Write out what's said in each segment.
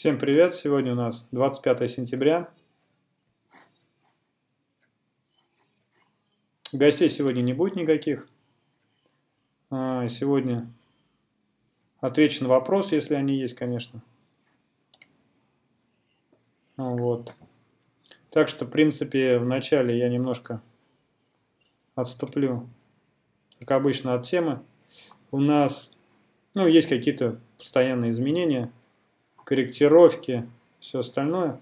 Всем привет! Сегодня у нас 25 сентября. Гостей сегодня не будет никаких. Сегодня отвечу на вопросы, если они есть, конечно. Вот. Так что, в принципе, вначале я немножко отступлю, как обычно, от темы. У нас, есть какие-то постоянные изменения, корректировки, все остальное.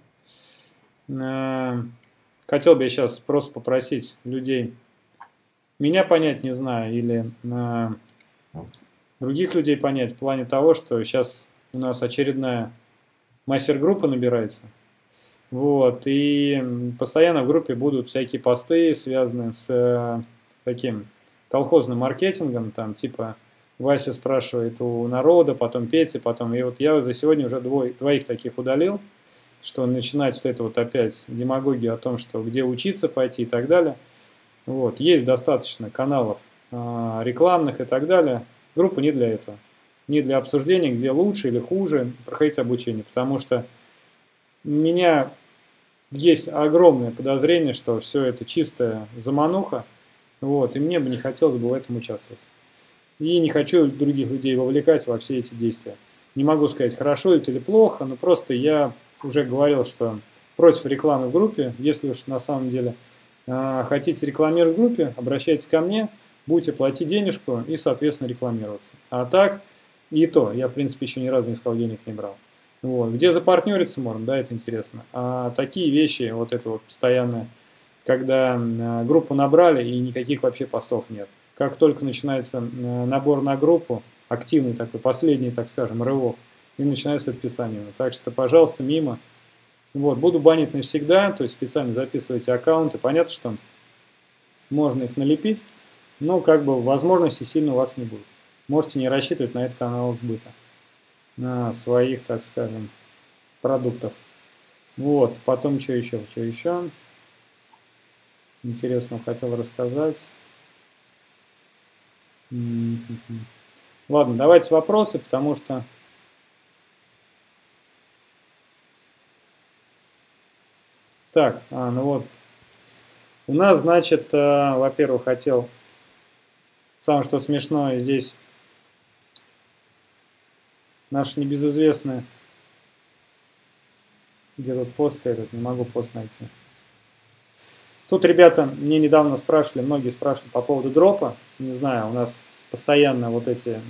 Хотел бы я сейчас просто попросить людей, меня понять не знаю, или других людей понять, в плане того, что сейчас у нас очередная мастер-группа набирается. Вот, и постоянно в группе будут всякие посты, связанные с таким колхозным маркетингом, там типа Вася спрашивает у народа, потом Петя, потом... И вот я за сегодня уже двоих таких удалил, что начинать вот это вот опять демагогию о том, что где учиться пойти и так далее. Вот, есть достаточно каналов рекламных и так далее. Группа не для этого, не для обсуждения, где лучше или хуже проходить обучение, потому что у меня есть огромное подозрение, что все это чистая замануха, вот, и мне бы не хотелось бы в этом участвовать. И не хочу других людей вовлекать во все эти действия. Не могу сказать, хорошо это или плохо, но просто я уже говорил, что против рекламы в группе. Если уж на самом деле хотите рекламировать в группе, обращайтесь ко мне, будете платить денежку и, соответственно, рекламироваться. А так и то, я, в принципе, еще ни разу ни с кого денег не брал. Вот. Где запартнериться можно, да, это интересно. А такие вещи, вот это вот постоянное, когда группу набрали и никаких вообще постов нет. Как только начинается набор на группу, активный такой, последний, так скажем, рывок, и начинается писание. Так что, пожалуйста, мимо. Вот, буду банить навсегда, то есть специально записывайте аккаунты. Понятно, что можно их налепить, но как бы возможности сильно у вас не будет. Можете не рассчитывать на этот канал сбыта, на своих, так скажем, продуктов. Вот, потом что еще? Интересно, хотел рассказать. Ладно, давайте вопросы, потому что... Так, ну вот, у нас, значит, во-первых, хотел, самое что смешное, здесь наши небезызвестные, где тут пост этот, не могу пост найти. Тут ребята мне недавно спрашивали, многие спрашивают по поводу дропа, не знаю, у нас постоянно вот эти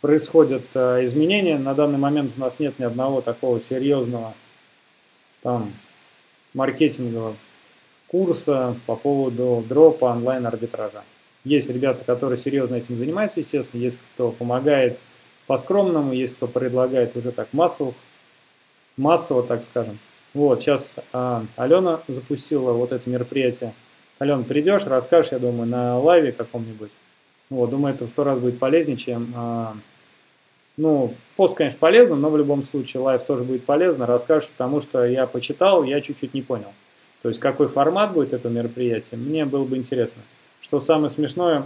происходят изменения, на данный момент у нас нет ни одного такого серьезного там маркетингового курса по поводу дропа, онлайн-арбитража. Есть ребята, которые серьезно этим занимаются, естественно, есть кто помогает по-скромному, есть кто предлагает уже так массово, так скажем. Вот, сейчас Алена запустила вот это мероприятие. Алена, придешь, расскажешь, я думаю, на лайве каком-нибудь. Вот, думаю, это в 100 раз будет полезнее, чем... пост, конечно, полезно, но в любом случае лайв тоже будет полезно. Расскажешь, потому что я почитал, я чуть-чуть не понял. То есть, какой формат будет этого мероприятия, мне было бы интересно. Что самое смешное,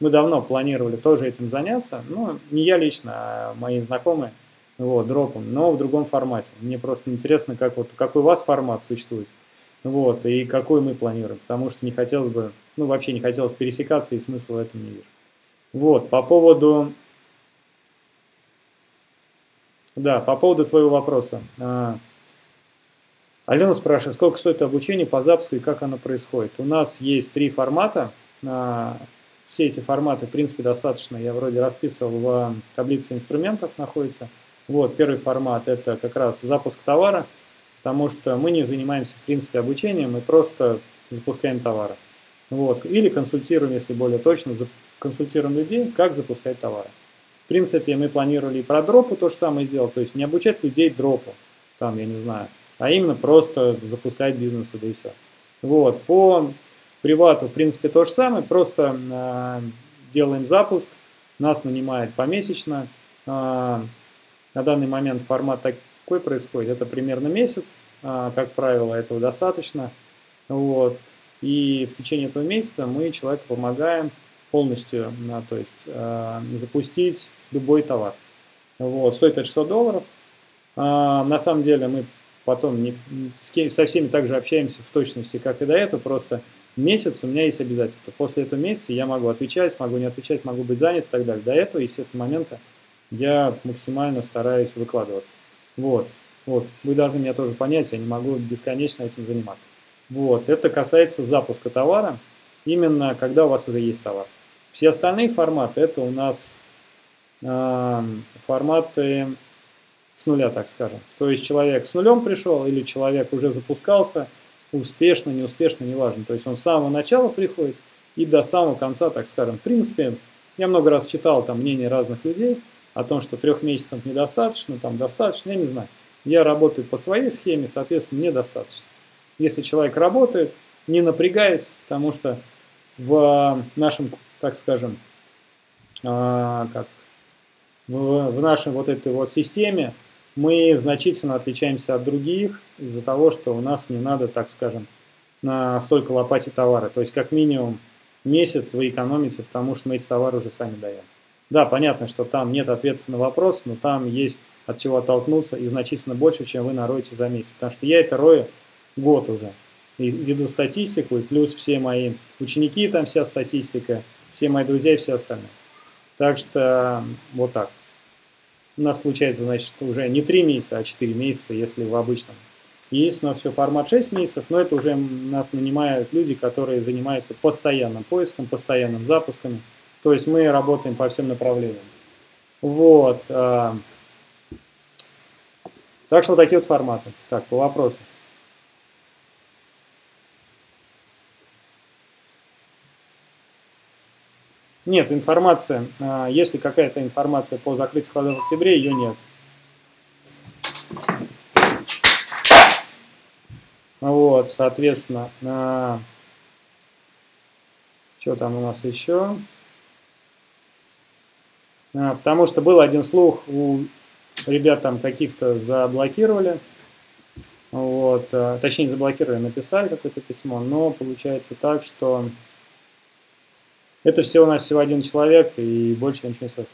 мы давно планировали тоже этим заняться. Ну, не я лично, а мои знакомые, вот, дропом, но в другом формате. Мне просто интересно, как, вот, какой у вас формат существует, вот, и какой мы планируем. Потому что не хотелось бы, вообще не хотелось пересекаться, и смысла в этом не вижу. Вот, по поводу твоего вопроса. Алена спрашивает, сколько стоит обучение по запуску и как оно происходит. У нас есть 3 формата. Все эти форматы, в принципе, достаточно. Я вроде расписывал в таблице инструментов, находится. Вот, первый формат – это как раз запуск товара, потому что мы не занимаемся, в принципе, обучением, мы просто запускаем товары. Вот. Или консультируем, если более точно, консультируем людей, как запускать товары. В принципе, мы планировали и про дропы то же самое сделать, то есть не обучать людей дропу, там, я не знаю, а именно просто запускать бизнес, да и все. Вот, по привату, в принципе, то же самое, просто делаем запуск, нас нанимает помесячно, на данный момент формат такой происходит, это примерно месяц, как правило, этого достаточно, вот, и в течение этого месяца мы человеку помогаем полностью, то есть запустить любой товар. Вот, стоит это $600. На самом деле мы потом со всеми также общаемся в точности, как и до этого, просто месяц у меня есть обязательства. После этого месяца я могу отвечать, могу не отвечать, могу быть занят и так далее. До этого, естественно, момента я максимально стараюсь выкладываться. Вот. Вот. Вы должны меня тоже понять, я не могу бесконечно этим заниматься. Вот. Это касается запуска товара, именно когда у вас уже есть товар. Все остальные форматы, это у нас форматы с нуля, так скажем. То есть человек с нулем пришел или человек уже запускался, успешно, неуспешно, неважно. То есть он с самого начала приходит и до самого конца, так скажем. В принципе, я много раз читал там мнения разных людей о том, что 3 месяцев недостаточно, там достаточно, я не знаю. Я работаю по своей схеме, соответственно, мне достаточно. Если человек работает, не напрягаясь, потому что в нашем, так скажем, в нашей вот этой вот системе мы значительно отличаемся от других из-за того, что у нас не надо, так скажем, столько лопатить товара. То есть как минимум месяц вы экономите, потому что мы эти товары уже сами даем. Да, понятно, что там нет ответов на вопрос, но там есть от чего оттолкнуться и значительно больше, чем вы нароете за месяц. Потому что я это рою год уже. И веду статистику, и плюс все мои ученики, там вся статистика, все мои друзья и все остальные. Так что вот так. У нас получается, значит, уже не 3 месяца, а 4 месяца, если в обычном. И есть у нас еще формат 6 месяцев, но это уже нас нанимают люди, которые занимаются постоянным поиском, постоянным запуском. То есть мы работаем по всем направлениям. Вот. Так что такие вот форматы. Так, по вопросу. Нет, информация, если какая-то информация по закрытию складов в октябре, ее нет. Вот, соответственно, что там у нас еще? Потому что был один слух, у ребят там каких-то заблокировали, вот, точнее не заблокировали, написали какое-то письмо, но получается так, что... Это всего-навсего один человек, и больше я ничего не слышу.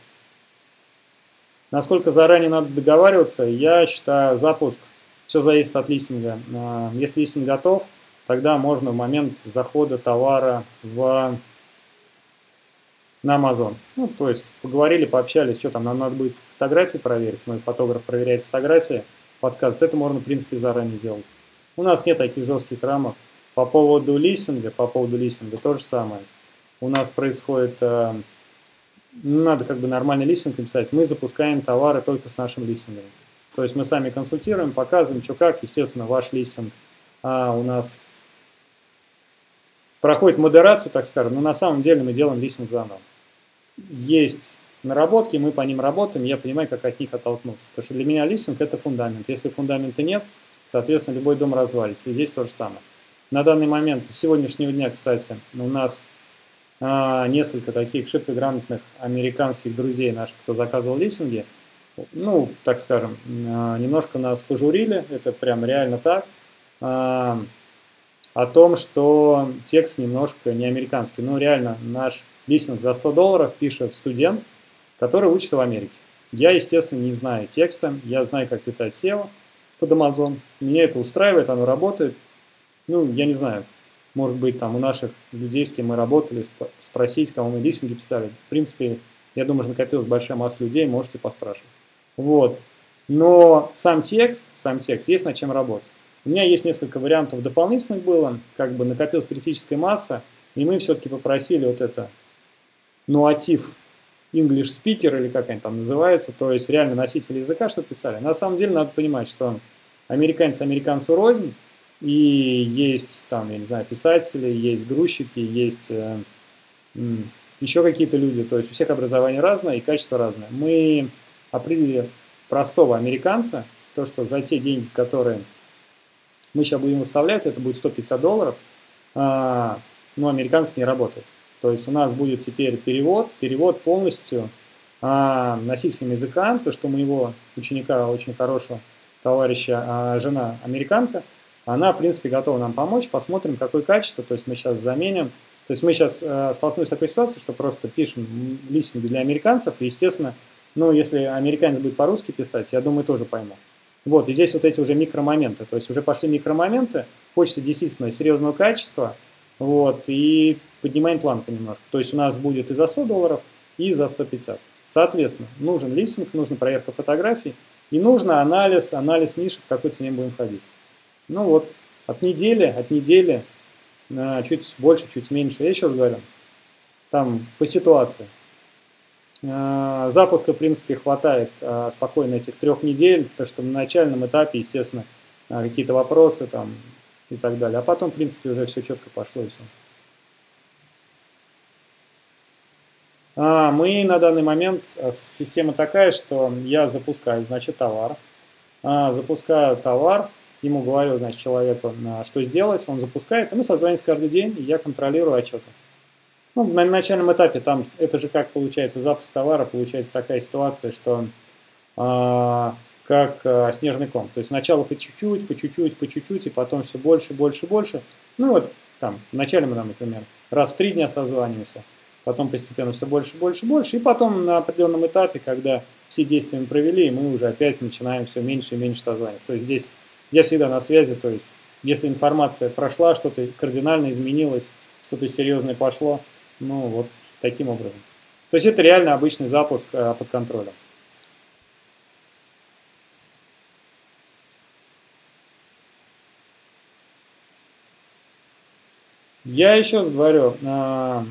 Насколько заранее надо договариваться, я считаю, запуск, все зависит от листинга. Если листинг готов, тогда можно в момент захода товара на Amazon. Ну, то есть поговорили, пообщались, что там, нам надо будет фотографии проверить, мой фотограф проверяет фотографии, подсказывает, это можно, в принципе, заранее сделать. У нас нет таких жестких рамок. По поводу листинга то же самое. У нас происходит, надо как бы нормальный листинг писать, мы запускаем товары только с нашим листингом. То есть мы сами консультируем, показываем, что как. Естественно, ваш листинг у нас проходит модерацию, так скажем, но на самом деле мы делаем листинг заново. Есть наработки, мы по ним работаем, я понимаю, как от них оттолкнуться. Потому что для меня листинг – это фундамент. Если фундамента нет, соответственно, любой дом развалится. И здесь то же самое. На данный момент, с сегодняшнего дня, кстати, у нас несколько таких шибкограмотных американских друзей наших, кто заказывал листинги, ну, так скажем, немножко нас пожурили, это прям реально так, о том, что текст немножко не американский. Ну, реально, наш листинг за $100 пишет студент, который учится в Америке. Я, естественно, не знаю текста, я знаю, как писать SEO под Amazon, меня это устраивает, оно работает, ну, я не знаю. Может быть, там у наших людей, с кем мы работали, спросить, кому мы листинги писали. В принципе, я думаю, что накопилась большая масса людей, можете поспрашивать. Вот. Но сам текст, есть над чем работать. У меня есть несколько вариантов дополнительных было, как бы накопилась критическая масса, и мы все-таки попросили вот это нуатив English speaker, или как они там называются, то есть реально носители языка, что писали. На самом деле надо понимать, что американец американцу рознь. И есть там, я не знаю, писатели, есть грузчики, есть еще какие-то люди. То есть у всех образование разное и качество разное. Мы определили простого американца, то, что за те деньги, которые мы сейчас будем выставлять, это будет $150, но американцы не работают. То есть у нас будет теперь перевод полностью носителем языка, то, что моего ученика, очень хорошего товарища, жена американка, она, в принципе, готова нам помочь, посмотрим, какое качество, то есть мы сейчас заменим. То есть мы сейчас столкнулись с такой ситуацией, что просто пишем листинги для американцев, и, естественно, Ну, если американец будет по-русски писать, я думаю, тоже пойму. Вот, и здесь вот эти уже микромоменты. То есть уже пошли микромоменты, хочется действительно серьезного качества, вот, и поднимаем планку немножко. То есть у нас будет и за $100, и за 150. Соответственно, нужен листинг, нужна проверка фотографий, и нужно анализ ниши, в какой цене будем ходить. Ну вот, от недели чуть больше, чуть меньше. Я еще раз говорю, там по ситуации. Запуска, в принципе, хватает спокойно этих 3 недель, потому что на начальном этапе, естественно, какие-то вопросы там и так далее. А потом, в принципе, уже все четко пошло и все. Мы на данный момент, система такая, что я запускаю, значит, товар. Запускаю товар, ему говорю, значит, человеку, что сделать, он запускает, и мы созваниваемся каждый день, и я контролирую отчеты. Ну, на начальном этапе там, это же как получается запуск товара, получается такая ситуация, что как снежный ком. То есть сначала по чуть-чуть, и потом все больше. Ну вот там, вначале мы, например, раз в 3 дня созваниваемся, потом постепенно все больше. И потом на определенном этапе, когда все действия мы провели, мы уже опять начинаем все меньше и меньше созваниваться. То есть здесь я всегда на связи, то есть если информация прошла, что-то кардинально изменилось, что-то серьезное пошло, ну, вот таким образом. То есть это реально обычный запуск под контролем. Я еще раз говорю, в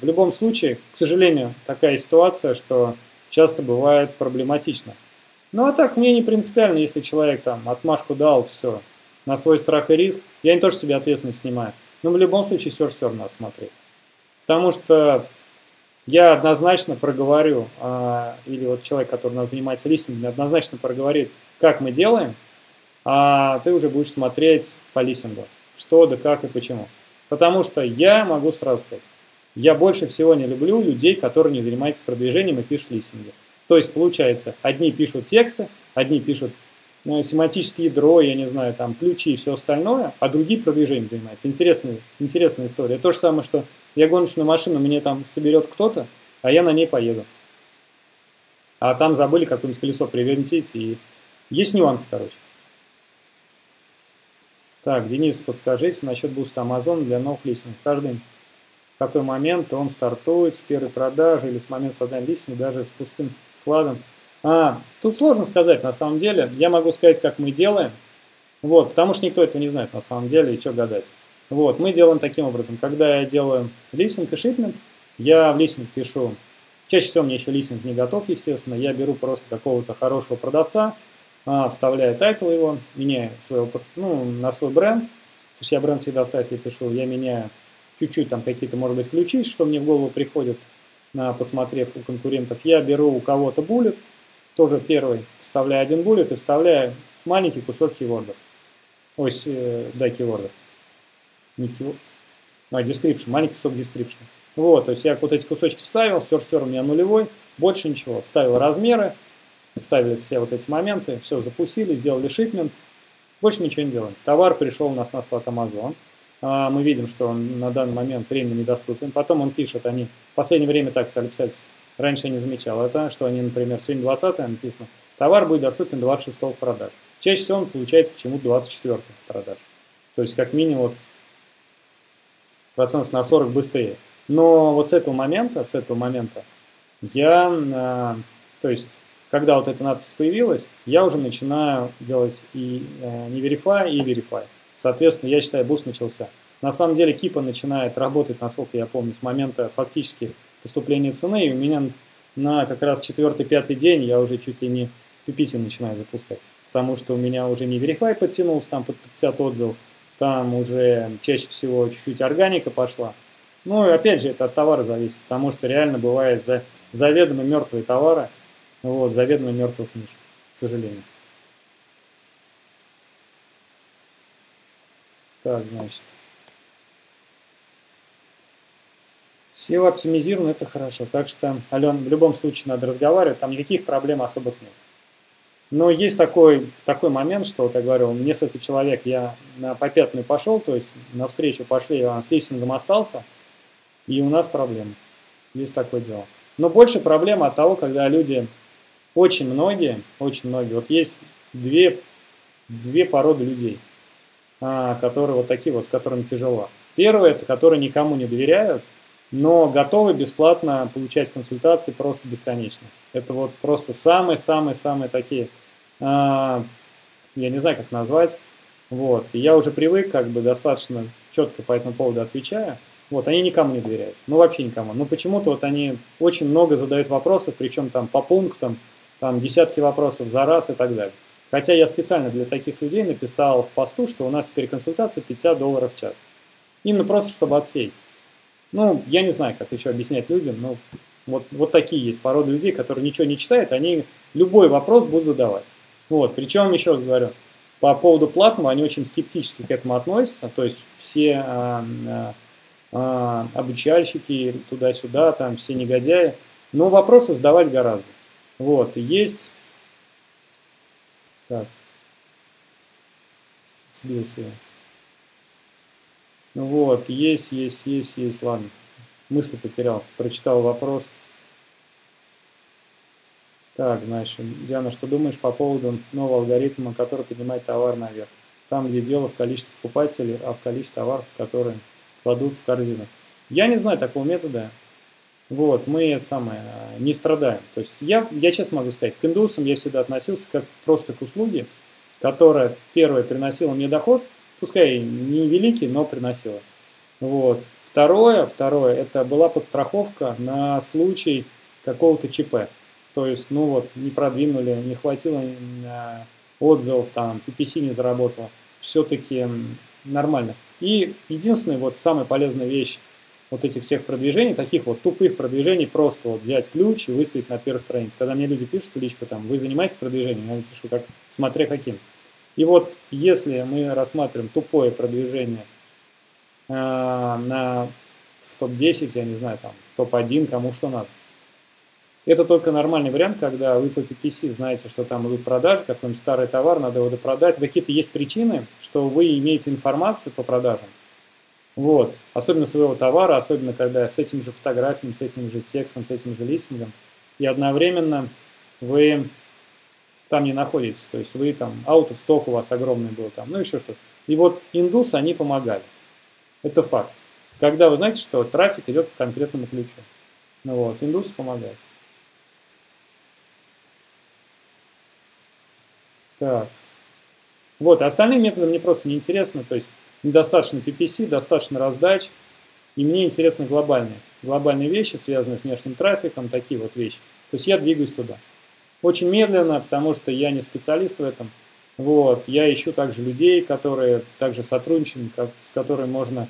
любом случае, к сожалению, такая ситуация, что часто бывает проблематично. Ну, а так мне не принципиально, если человек там отмашку дал, все, на свой страх и риск, я не то, что себе ответственность снимаю, но в любом случае все равно надо смотреть. Потому что я однозначно проговорю, или вот человек, который у нас занимается листингами, однозначно проговорит, как мы делаем, а ты уже будешь смотреть по листингу, что, да как и почему. Потому что я могу сразу сказать, я больше всего не люблю людей, которые не занимаются продвижением и пишут листинги. То есть получается, одни пишут тексты, одни пишут семантические ядро, я не знаю, там ключи и все остальное, а другие продвижением занимаются. Интересная история. То же самое, что я гоночную машину, мне там соберет кто-то, а я на ней поеду. А там забыли какое-нибудь колесо привинтить. И есть нюансы, короче. Так, Денис, подскажите насчет буста Amazon для новых листингов. Каждый в какой момент он стартует с первой продажи или с момента создания листинга, даже с пустым складом. Тут сложно сказать, на самом деле. Я могу сказать, как мы делаем. Вот, потому что никто этого не знает, на самом деле, и что гадать. Вот, мы делаем таким образом. Когда я делаю листинг и шипмент, я в листинг пишу. Чаще всего мне еще листинг не готов, естественно. Я беру просто какого-то хорошего продавца, вставляю тайтл его, меняю своего, на свой бренд. То есть я бренд всегда в тайтле пишу. Я меняю чуть-чуть там какие-то, может быть, ключи, что мне в голову приходит, посмотрев у конкурентов. Я беру у кого-то буллет, тоже первый, вставляю 1 буллет и вставляю маленький кусок кейвордов. Ось, да, кейвордов. Не кейворд. Description, маленький кусок description. Вот, то есть я вот эти кусочки вставил, серсер у меня нулевой, больше ничего. Вставил размеры, вставили все вот эти моменты, все запустили, сделали шипмент, больше ничего не делаем. Товар пришел у нас на склад Amazon. Мы видим, что он на данный момент временно недоступен. Потом он пишет, они в последнее время так стали писать, раньше я не замечал это, что они, например, сегодня 20-е написано, товар будет доступен 26-го продаж. Чаще всего он получается почему-то 24-го продаж. То есть как минимум процентов на 40 быстрее. Но вот с этого момента я, то есть когда вот эта надпись появилась, я уже начинаю делать и не verify, и verify. Соответственно, я считаю, буст начался. На самом деле Кипа начинает работать, насколько я помню, с момента фактически поступления цены, и у меня на как раз 4-5 день я уже чуть ли не пиписин начинаю запускать, потому что у меня уже не verify подтянулся, там под 50 отзывов, там уже чаще всего чуть-чуть органика пошла. Ну и опять же, это от товара зависит, потому что реально бывает заведомо мертвые товары, вот, заведомо мертвых ниш, к сожалению. Так, значит. SEO оптимизировано, это хорошо. Так что, Алена, в любом случае надо разговаривать, там никаких проблем особых нет. Но есть такой момент, что, вот я говорил, несколько человек, я на попятную пошел, то есть на встречу пошли, а с листингом остался, и у нас проблемы. Есть такое дело. Но больше проблема от того, когда люди Очень многие, вот есть две породы людей, которые вот такие вот, с которыми тяжело. Первое, это которые никому не доверяют, но готовы бесплатно получать консультации просто бесконечно. Это вот просто самые-самые-самые такие, я не знаю, как назвать. Вот. И я уже привык, как бы достаточно четко по этому поводу отвечаю. Вот, они никому не доверяют, ну вообще никому. Но почему-то вот они очень много задают вопросов, причем там по пунктам, там десятки вопросов за раз и так далее. Хотя я специально для таких людей написал в посту, что у нас теперь консультация $50 в час. Именно просто, чтобы отсеять. Ну, я не знаю, как еще объяснять людям, но вот такие есть породы людей, которые ничего не читают, они любой вопрос будут задавать. Вот, причем, еще раз говорю, по поводу платного они очень скептически к этому относятся, то есть все обучальщики туда-сюда, там все негодяи, но вопросы задавать гораздо. Вот, есть... Так, сбился я. Вот, есть, ладно, мысль потерял, прочитал вопрос. Так, значит, Диана, что думаешь по поводу нового алгоритма, который поднимает товар наверх? Там, где дело в количестве покупателей, а в количестве товаров, которые кладут в корзину. Я не знаю такого метода. Вот, мы не страдаем. То есть я честно могу сказать, к индусам я всегда относился как просто к услуге, которая, первое, приносила мне доход, пускай не великий, но приносила. Вот. Второе, это была подстраховка на случай какого-то ЧП. То есть, ну вот, не продвинули, не хватило отзывов, там, PPC не заработало. Все-таки нормально. И единственная, вот, самая полезная вещь, вот этих всех продвижений, таких вот тупых продвижений, просто вот взять ключ и выставить на первую страницу. Когда мне люди пишут в личку, там, вы занимаетесь продвижением, я пишу, как, смотря каким. И вот если мы рассматриваем тупое продвижение в топ-10, я не знаю, там, топ-1, кому что надо. Это только нормальный вариант, когда вы по PPC знаете, что там идут продажи, какой-нибудь старый товар, надо его допродать. Какие-то есть причины, что вы имеете информацию по продажам. Вот. Особенно своего товара, особенно когда с этим же фотографией, с этим же текстом, с этим же листингом. И одновременно вы там не находитесь. То есть вы там, out of stock у вас огромный был, там, ну еще что-то. И вот индусы, они помогали. Это факт. Когда вы знаете, что трафик идет по конкретному ключу. Ну вот, индусы помогают. Так. Вот, а остальные методы мне просто не интересны, то есть недостаточно PPC, достаточно раздач. И мне интересны глобальные вещи, связанные с внешним трафиком, такие вот вещи. То есть я двигаюсь туда. Очень медленно, потому что я не специалист в этом. Вот. Я ищу также людей, которые также сотрудничают, с которыми можно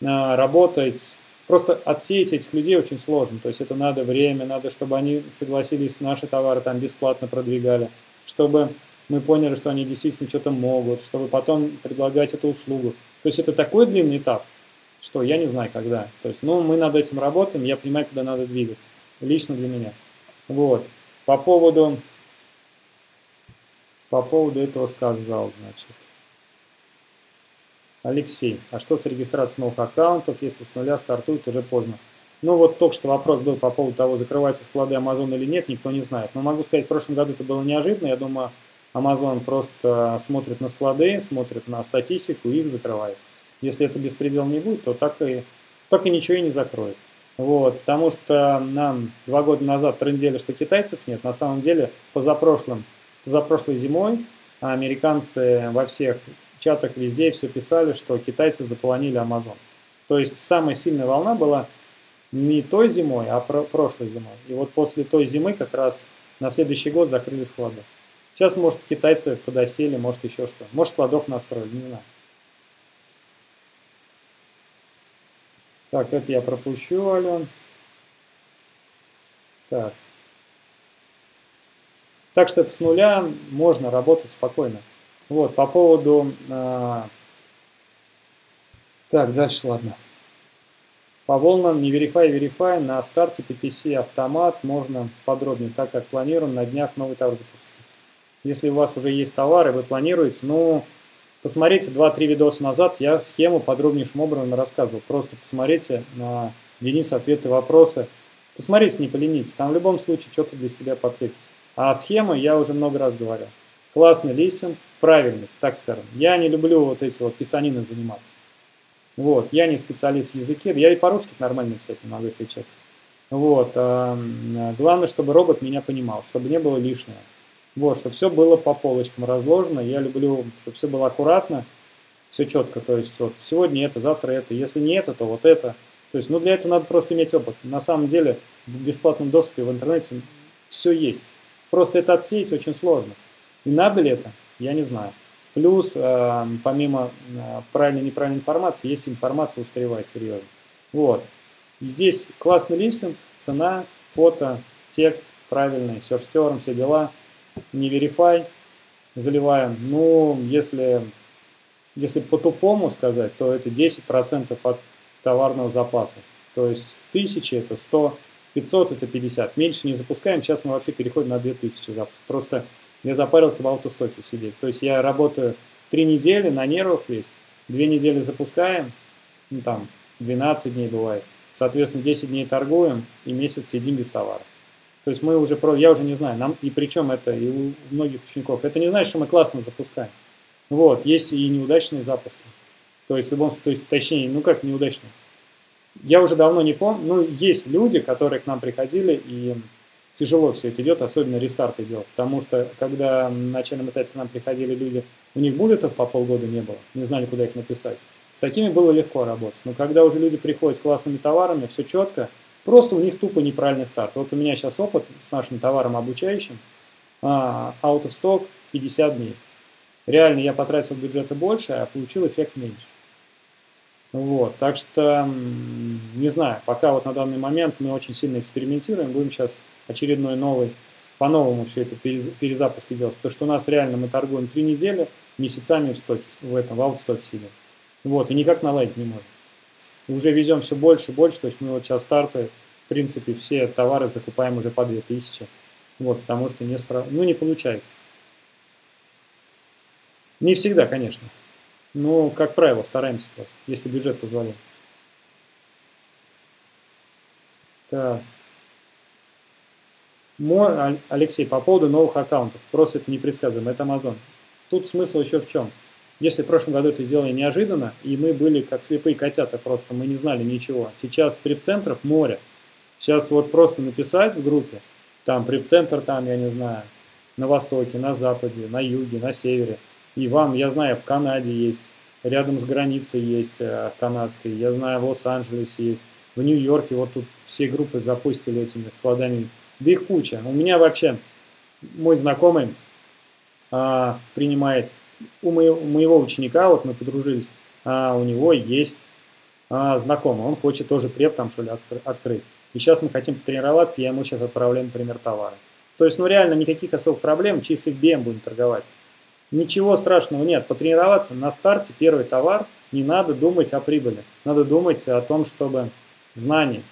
работать. Просто отсеять этих людей очень сложно. То есть это надо время, надо, чтобы они согласились, наши товары там бесплатно продвигали, чтобы мы поняли, что они действительно что-то могут, чтобы потом предлагать эту услугу. То есть это такой длинный этап, что я не знаю когда. То есть, ну, мы над этим работаем, я понимаю, куда надо двигаться. Лично для меня. Вот. По поводу этого сказал, значит. Алексей, а что с регистрацией новых аккаунтов, если с нуля стартует, уже поздно? Ну вот только что вопрос был по поводу того, закрываются склады Amazon или нет, никто не знает. Но могу сказать, в прошлом году это было неожиданно, я думаю, Amazon просто смотрит на склады, смотрит на статистику и их закрывает. Если это беспредел не будет, то так и ничего и не закроет. Вот, потому что нам 2 года назад трындели, что китайцев нет. На самом деле, позапрошлой зимой американцы во всех чатах везде все писали, что китайцы заполонили Amazon. То есть самая сильная волна была не той зимой, а прошлой зимой. И вот после той зимы как раз на следующий год закрыли склады. Сейчас, может, китайцы подосели, может, еще что. Может, складов настроили, не знаю. Так, это я пропущу, Ален. Так что с нуля можно работать спокойно. Вот, по поводу... Так, дальше, ладно. По волнам не верифай, верифай. На старте PPC автомат можно подробнее, так как планируем на днях новый товар запустить. Если у вас уже есть товары, вы планируете, ну, посмотрите 2-3 видоса назад, я схему подробнейшим образом рассказывал. Просто посмотрите на Дениса ответы, вопросы. Посмотрите, не поленитесь. Там в любом случае что-то для себя подцепите. А схемы я уже много раз говорил. Классный листинг, правильный, так скажем. Я не люблю вот эти вот писанины заниматься. Вот, я не специалист в языке, я и по-русски нормально писать не могу, если честно. Вот, главное, чтобы робот меня понимал, чтобы не было лишнего. Вот, чтобы все было по полочкам разложено, я люблю, чтобы все было аккуратно, все четко, то есть вот сегодня это, завтра это, если не это, то вот это. То есть, ну для этого надо просто иметь опыт. На самом деле в бесплатном доступе в интернете все есть. Просто это отсеять очень сложно. И надо ли это? Я не знаю. Плюс, помимо правильной и неправильной информации, есть информация устаревая, серьезно. Вот. И здесь классный листинг, цена, фото, текст, правильный, серфтером, все дела. Не верифай, заливаем. Ну, если по-тупому сказать, то это 10% от товарного запаса. То есть 1000 это 100, 500 это 50. Меньше не запускаем, сейчас мы вообще переходим на 2000 запусков. Просто я запарился в автостоке сидеть. То есть я работаю 3 недели, на нервах весь, 2 недели запускаем, ну, там 12 дней бывает. Соответственно, 10 дней торгуем и месяц сидим без товара. То есть мы уже, я уже не знаю, нам, и причем это и у многих учеников, это не значит, что мы классно запускаем. Вот, есть и неудачные запуски. То есть, в любом, то есть точнее, ну как неудачные. Я уже давно не помню, но есть люди, которые к нам приходили, и тяжело все это идет, особенно рестарты делать. Потому что, когда на начальном этапе к нам приходили люди, у них буллетов по полгода не было, не знали, куда их написать. С такими было легко работать. Но когда уже люди приходят с классными товарами, все четко, просто у них тупо неправильный старт. Вот у меня сейчас опыт с нашим товаром обучающим, out of stock 50 дней. Реально я потратил бюджета больше, а получил эффект меньше. Вот, так что, не знаю, пока вот на данный момент мы очень сильно экспериментируем, будем сейчас очередной новый, по-новому все это перезапуск делать, потому что у нас реально мы торгуем 3 недели, месяцами в стоке, в аутстоке сидим. Вот, и никак наладить не можем. И уже везем все больше и больше, то есть мы вот сейчас старты, в принципе, все товары закупаем уже по 2000, вот, потому что не получается. Не всегда, конечно. Ну, как правило, стараемся, если бюджет позволяет. Так. Алексей, по поводу новых аккаунтов. Просто это непредсказуемо, это Amazon. Тут смысл еще в чем? Если в прошлом году это сделали неожиданно, и мы были как слепые котята просто, мы не знали ничего. Сейчас преп-центров море. Сейчас вот просто написать в группе, там преп-центр, там, я не знаю, на востоке, на западе, на юге, на севере. И вам, я знаю, в Канаде есть, рядом с границей есть канадской, я знаю, в Лос-Анджелесе есть, в Нью-Йорке, вот тут все группы запустили этими складами, да их куча. У меня вообще, мой знакомый принимает, у моего ученика, вот мы подружились, у него есть знакомый, он хочет тоже преп там что ли открыть. И сейчас мы хотим потренироваться, я ему сейчас отправляю, например, товары. То есть, ну реально никаких особых проблем, через IBM будем торговать. Ничего страшного нет, потренироваться на старте, первый товар, не надо думать о прибыли, надо думать о том, чтобы знания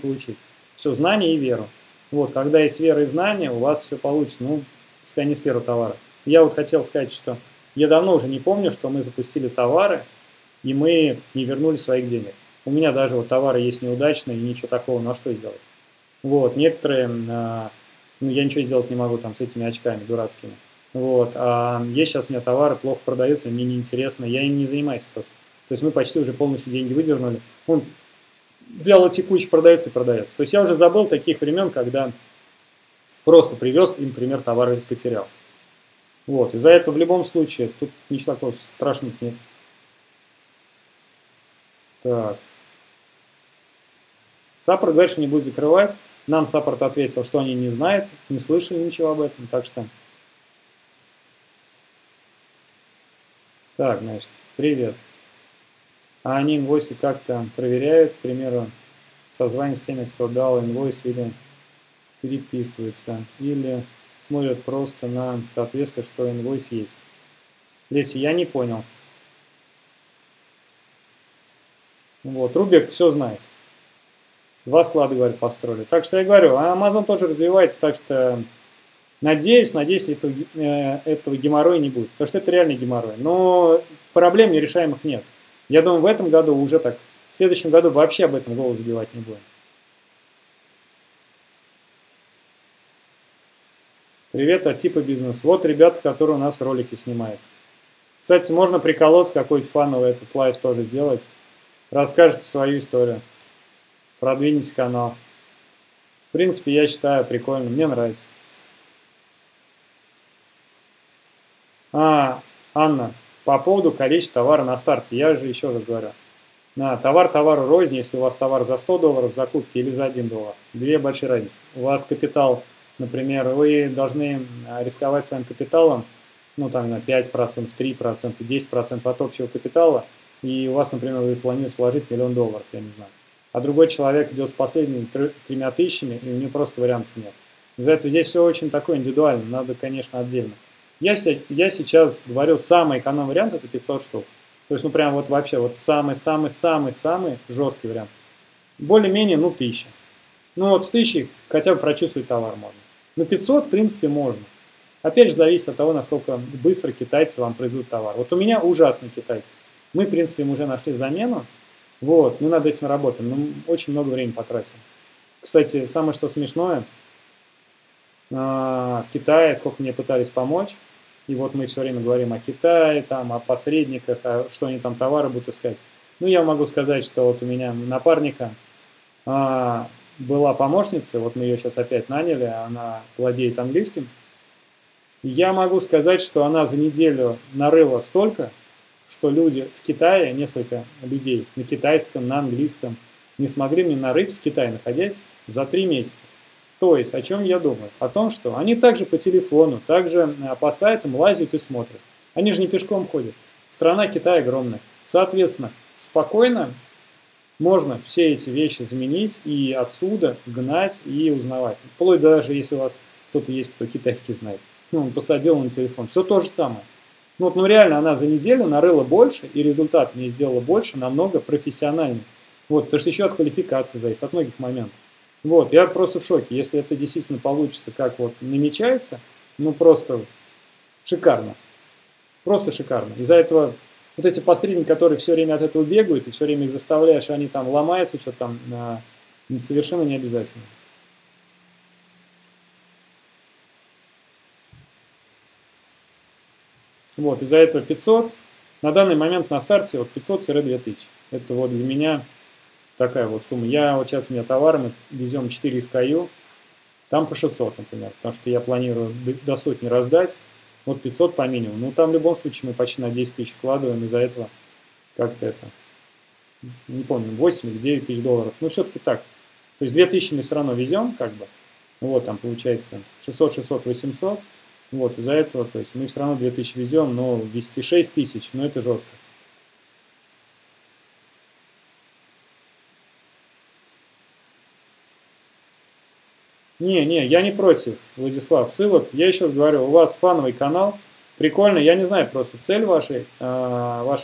получить. Все, знания и веру. Вот, когда есть вера и знания, у вас все получится, ну, пускай не с первого товара. Я вот хотел сказать, что я давно уже не помню, что мы запустили товары, и мы не вернули своих денег. У меня даже вот товары есть неудачные, и ничего такого, ну а что сделать? Вот, некоторые, ну, я ничего сделать не могу там с этими очками дурацкими. Вот, а есть сейчас у меня товары, плохо продаются, мне неинтересно, я им не занимаюсь просто. То есть мы почти уже полностью деньги выдернули. Он вяло текуче продается и продается. То есть я уже забыл таких времен, когда просто привез им, например, товар и потерял. Вот, и за это в любом случае, тут ничего такого страшного нет. Так. Саппорт говорит, что не будет закрывать. Нам саппорт ответил, что они не знают, не слышали ничего об этом, так что... Так, значит, привет. А они инвойсы как-то проверяют, к примеру, созванивают с теми, кто дал инвойс, или переписываются, или смотрят просто на соответствие, что инвойс есть. Леся, я не понял. Вот, Рубик все знает. 2 склада, говорит, построили. Так что я говорю, а Amazon тоже развивается, так что... Надеюсь, этого геморроя не будет, потому что это реально геморрой. Но проблем нерешаемых нет. Я думаю, в этом году уже так, в следующем году вообще об этом голову забивать не будем. Привет от типа бизнес. Вот ребята, которые у нас ролики снимают. Кстати, можно приколоться, какой-то фановый этот лайв тоже сделать. Расскажете свою историю. Продвинете канал. В принципе, я считаю прикольно. Мне нравится. Анна, по поводу количества товара на старте. Я же еще раз говорю. Товар товару рознь, если у вас товар за $100 закупки или за $1. Две большие разницы. У вас капитал, например, вы должны рисковать своим капиталом, ну там на 5%, 3%, 10% от общего капитала, и у вас, например, вы планируете вложить $1 000 000, я не знаю. А другой человек идет с последними 3000, и у него просто вариантов нет. Из-за этого здесь все очень такое индивидуально, надо, конечно, отдельно. Я сейчас говорю, самый эконом вариант это 500 штук. То есть, ну прям вот вообще вот самый-самый-самый-самый жесткий вариант. Более-менее, 1000. Ну вот с 1000 хотя бы прочувствовать товар можно. Но 500, в принципе, можно. Опять же, зависит от того, насколько быстро китайцы вам произведут товар. Вот у меня ужасные китайцы. Мы, в принципе, уже нашли замену. Вот, мы над этим работаем. Но очень много времени потратили. Кстати, самое что смешное, в Китае сколько мне пытались помочь. И вот мы все время говорим о Китае, там, о посредниках, что они там товары будут искать. Ну, я могу сказать, что вот у меня напарника была помощница, вот мы ее сейчас опять наняли, она владеет английским. Я могу сказать, что она за неделю нарыла столько, что люди в Китае, несколько людей на китайском, на английском, не смогли мне нарыть в Китае, находясь, за 3 месяца. То есть, о чем я думаю? О том, что они также по телефону, также по сайтам лазят и смотрят. Они же не пешком ходят. Страна Китая огромная. Соответственно, спокойно можно все эти вещи заменить и отсюда гнать и узнавать. Вплоть даже, если у вас кто-то есть, кто китайский знает. Ну, он посадил на телефон. Все то же самое. Ну, вот, ну реально, она за неделю нарыла больше, и результат мне сделала больше, намного профессиональнее. Вот, потому что еще от квалификации зависит, от многих моментов. Вот, я просто в шоке, если это действительно получится, как вот намечается, ну просто шикарно, просто шикарно. Из-за этого вот эти посредники, которые все время от этого бегают, и все время их заставляешь, они там ломаются, что-то там, совершенно не обязательно. Вот, из-за этого 500, на данный момент на старте вот 500-2000, это вот для меня... Такая вот сумма. Я вот сейчас у меня товар, мы везем 4 SKU, там по 600, например, потому что я планирую до 100 раздать, вот 500 по минимуму. Ну, там в любом случае мы почти на 10 тысяч вкладываем, из-за этого как-то это, не помню, 8 или 9 тысяч долларов. Ну, все-таки так. То есть 2000 мы все равно везем, как бы, вот там получается 600, 600, 800, вот из-за этого, то есть мы все равно 2000 везем, но вести 6 тысяч, ну, это жестко. Не, я не против, Владислав, ссылок. Я еще раз говорю, у вас фановый канал, прикольно, я не знаю просто цель вашего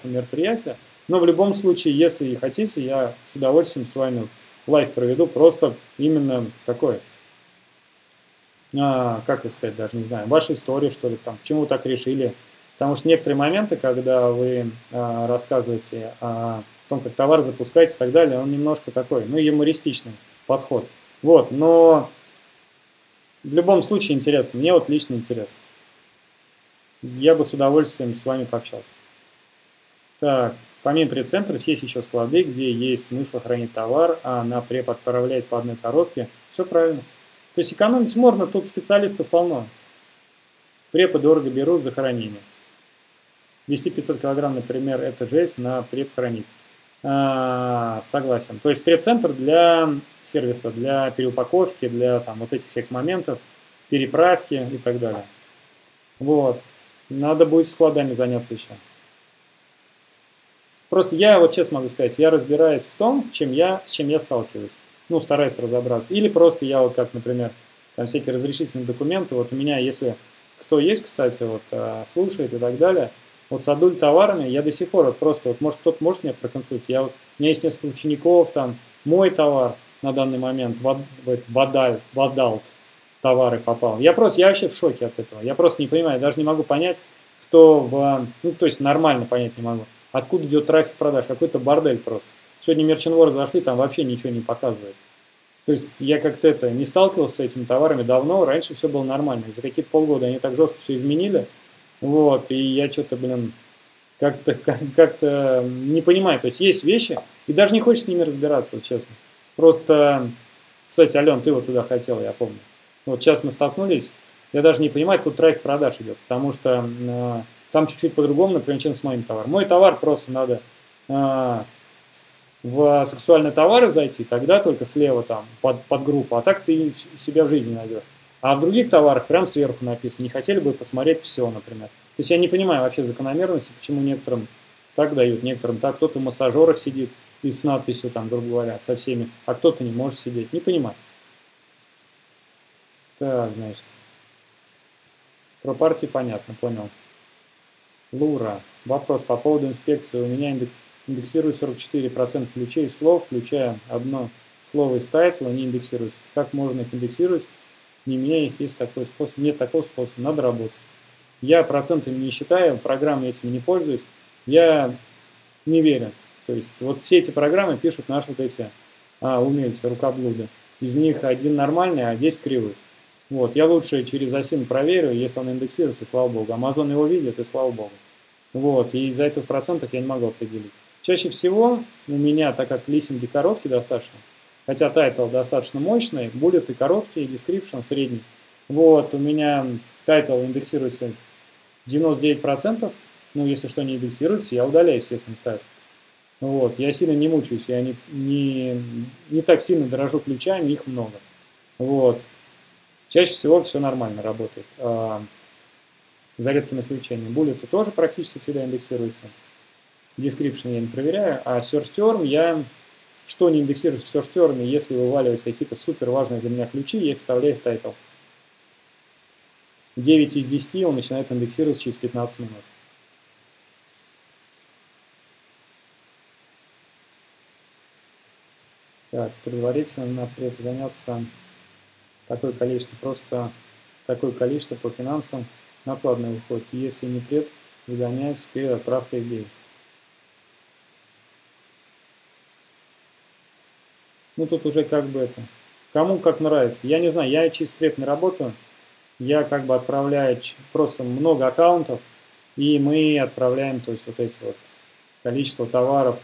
мероприятия, но в любом случае, если и хотите, я с удовольствием с вами лайв проведу, просто именно такое, как это сказать, даже не знаю, ваша история, что ли, там, почему вы так решили, потому что некоторые моменты, когда вы рассказываете о том, как товар запускается и так далее, он немножко такой, ну, юмористичный подход, вот, но... В любом случае интересно. Мне вот лично интересно. Я бы с удовольствием с вами пообщался. Так, помимо предцентров есть еще склады, где есть смысл хранить товар, а на преп отправлять по одной коробке. Все правильно. То есть экономить можно, тут специалистов полно. Препы дорого берут за хранение. Вести 500 килограмм, например, это жесть, на преп хранить. Согласен. То есть преп-центр для сервиса, для переупаковки, для там, вот этих всех моментов, переправки и так далее. Вот. Надо будет складами заняться еще. Просто я, вот честно могу сказать, я разбираюсь в том, с чем я сталкиваюсь. Ну, стараюсь разобраться. Или просто я вот как, например, там всякие разрешительные документы. Вот у меня, если кто есть, кстати, вот слушает и так далее, вот с одуль товарами я до сих пор вот просто, вот может кто-то может меня проконсультировать, я вот, у меня есть несколько учеников, там мой товар на данный момент в адалт товары попал. Я вообще в шоке от этого, я просто не понимаю, даже не могу понять, ну то есть нормально понять не могу, откуда идет трафик продаж, какой-то бордель просто. Сегодня мерченворы зашли, там вообще ничего не показывает. То есть я как-то не сталкивался с этими товарами давно, раньше все было нормально. За какие-то полгода они так жестко все изменили, вот, и я что-то, блин, как-то не понимаю. То есть есть вещи, и даже не хочешь с ними разбираться, вот, честно. Просто, кстати, Ален, ты вот туда хотела, я помню. Вот сейчас мы столкнулись, я даже не понимаю, откуда трафик продаж идет, потому что там чуть-чуть по-другому, например, чем с моим товаром. Мой товар просто надо... в сексуальные товары зайти, тогда только слева там, под группу, а так ты себя в жизни найдешь. А в других товарах прям сверху написано, не хотели бы посмотреть все, например. То есть я не понимаю вообще закономерности, почему некоторым так дают, некоторым так, кто-то в массажерах сидит и с надписью там, грубо говоря, со всеми, а кто-то не может сидеть, не понимаю. Так, значит, про партии понятно, понял. Лура, вопрос по поводу инспекции, у меня индексирует 44% ключей слов, включая одно слово из тайтла, они индексируются. Как можно их индексировать? Не меняя их, есть такой способ. Нет такого способа, надо работать. Я процентами не считаю, программы этими не пользуюсь. Я не верю. То есть вот все эти программы пишут наши вот эти умельцы, рукоблуды. Из них один нормальный, а 10 кривых. Вот. Я лучше через Асин проверю, если он индексируется, слава богу. Amazon его видит, и слава богу. Вот. И из-за этого процентов я не могу определить. Чаще всего у меня, так как листинги короткие достаточно, хотя тайтл достаточно мощный, будет и короткий, и дескрипшн средний. Вот, у меня тайтл индексируется 99%, ну, если что не индексируется, я удаляю, естественно, тайтл. Вот, я сильно не мучаюсь, я не так сильно дорожу ключами, их много. Вот, чаще всего все нормально работает, за редким исключением. Буллеты тоже практически всегда индексируются. Description я не проверяю, а search term я что не индексирую в search term, если вываливаются какие-то супер важные для меня ключи, я их вставляю в тайтл. 9 из 10 он начинает индексировать через 15 минут. Так, предварительно надо заняться такое количество по финансам накладно выходит. Если не пред, загоняется перед отправкой eBay. Ну, тут уже как бы кому как нравится. Я не знаю, я через пред не работаю. Я как бы отправляю просто много аккаунтов, и мы отправляем, то есть вот эти вот количество товаров.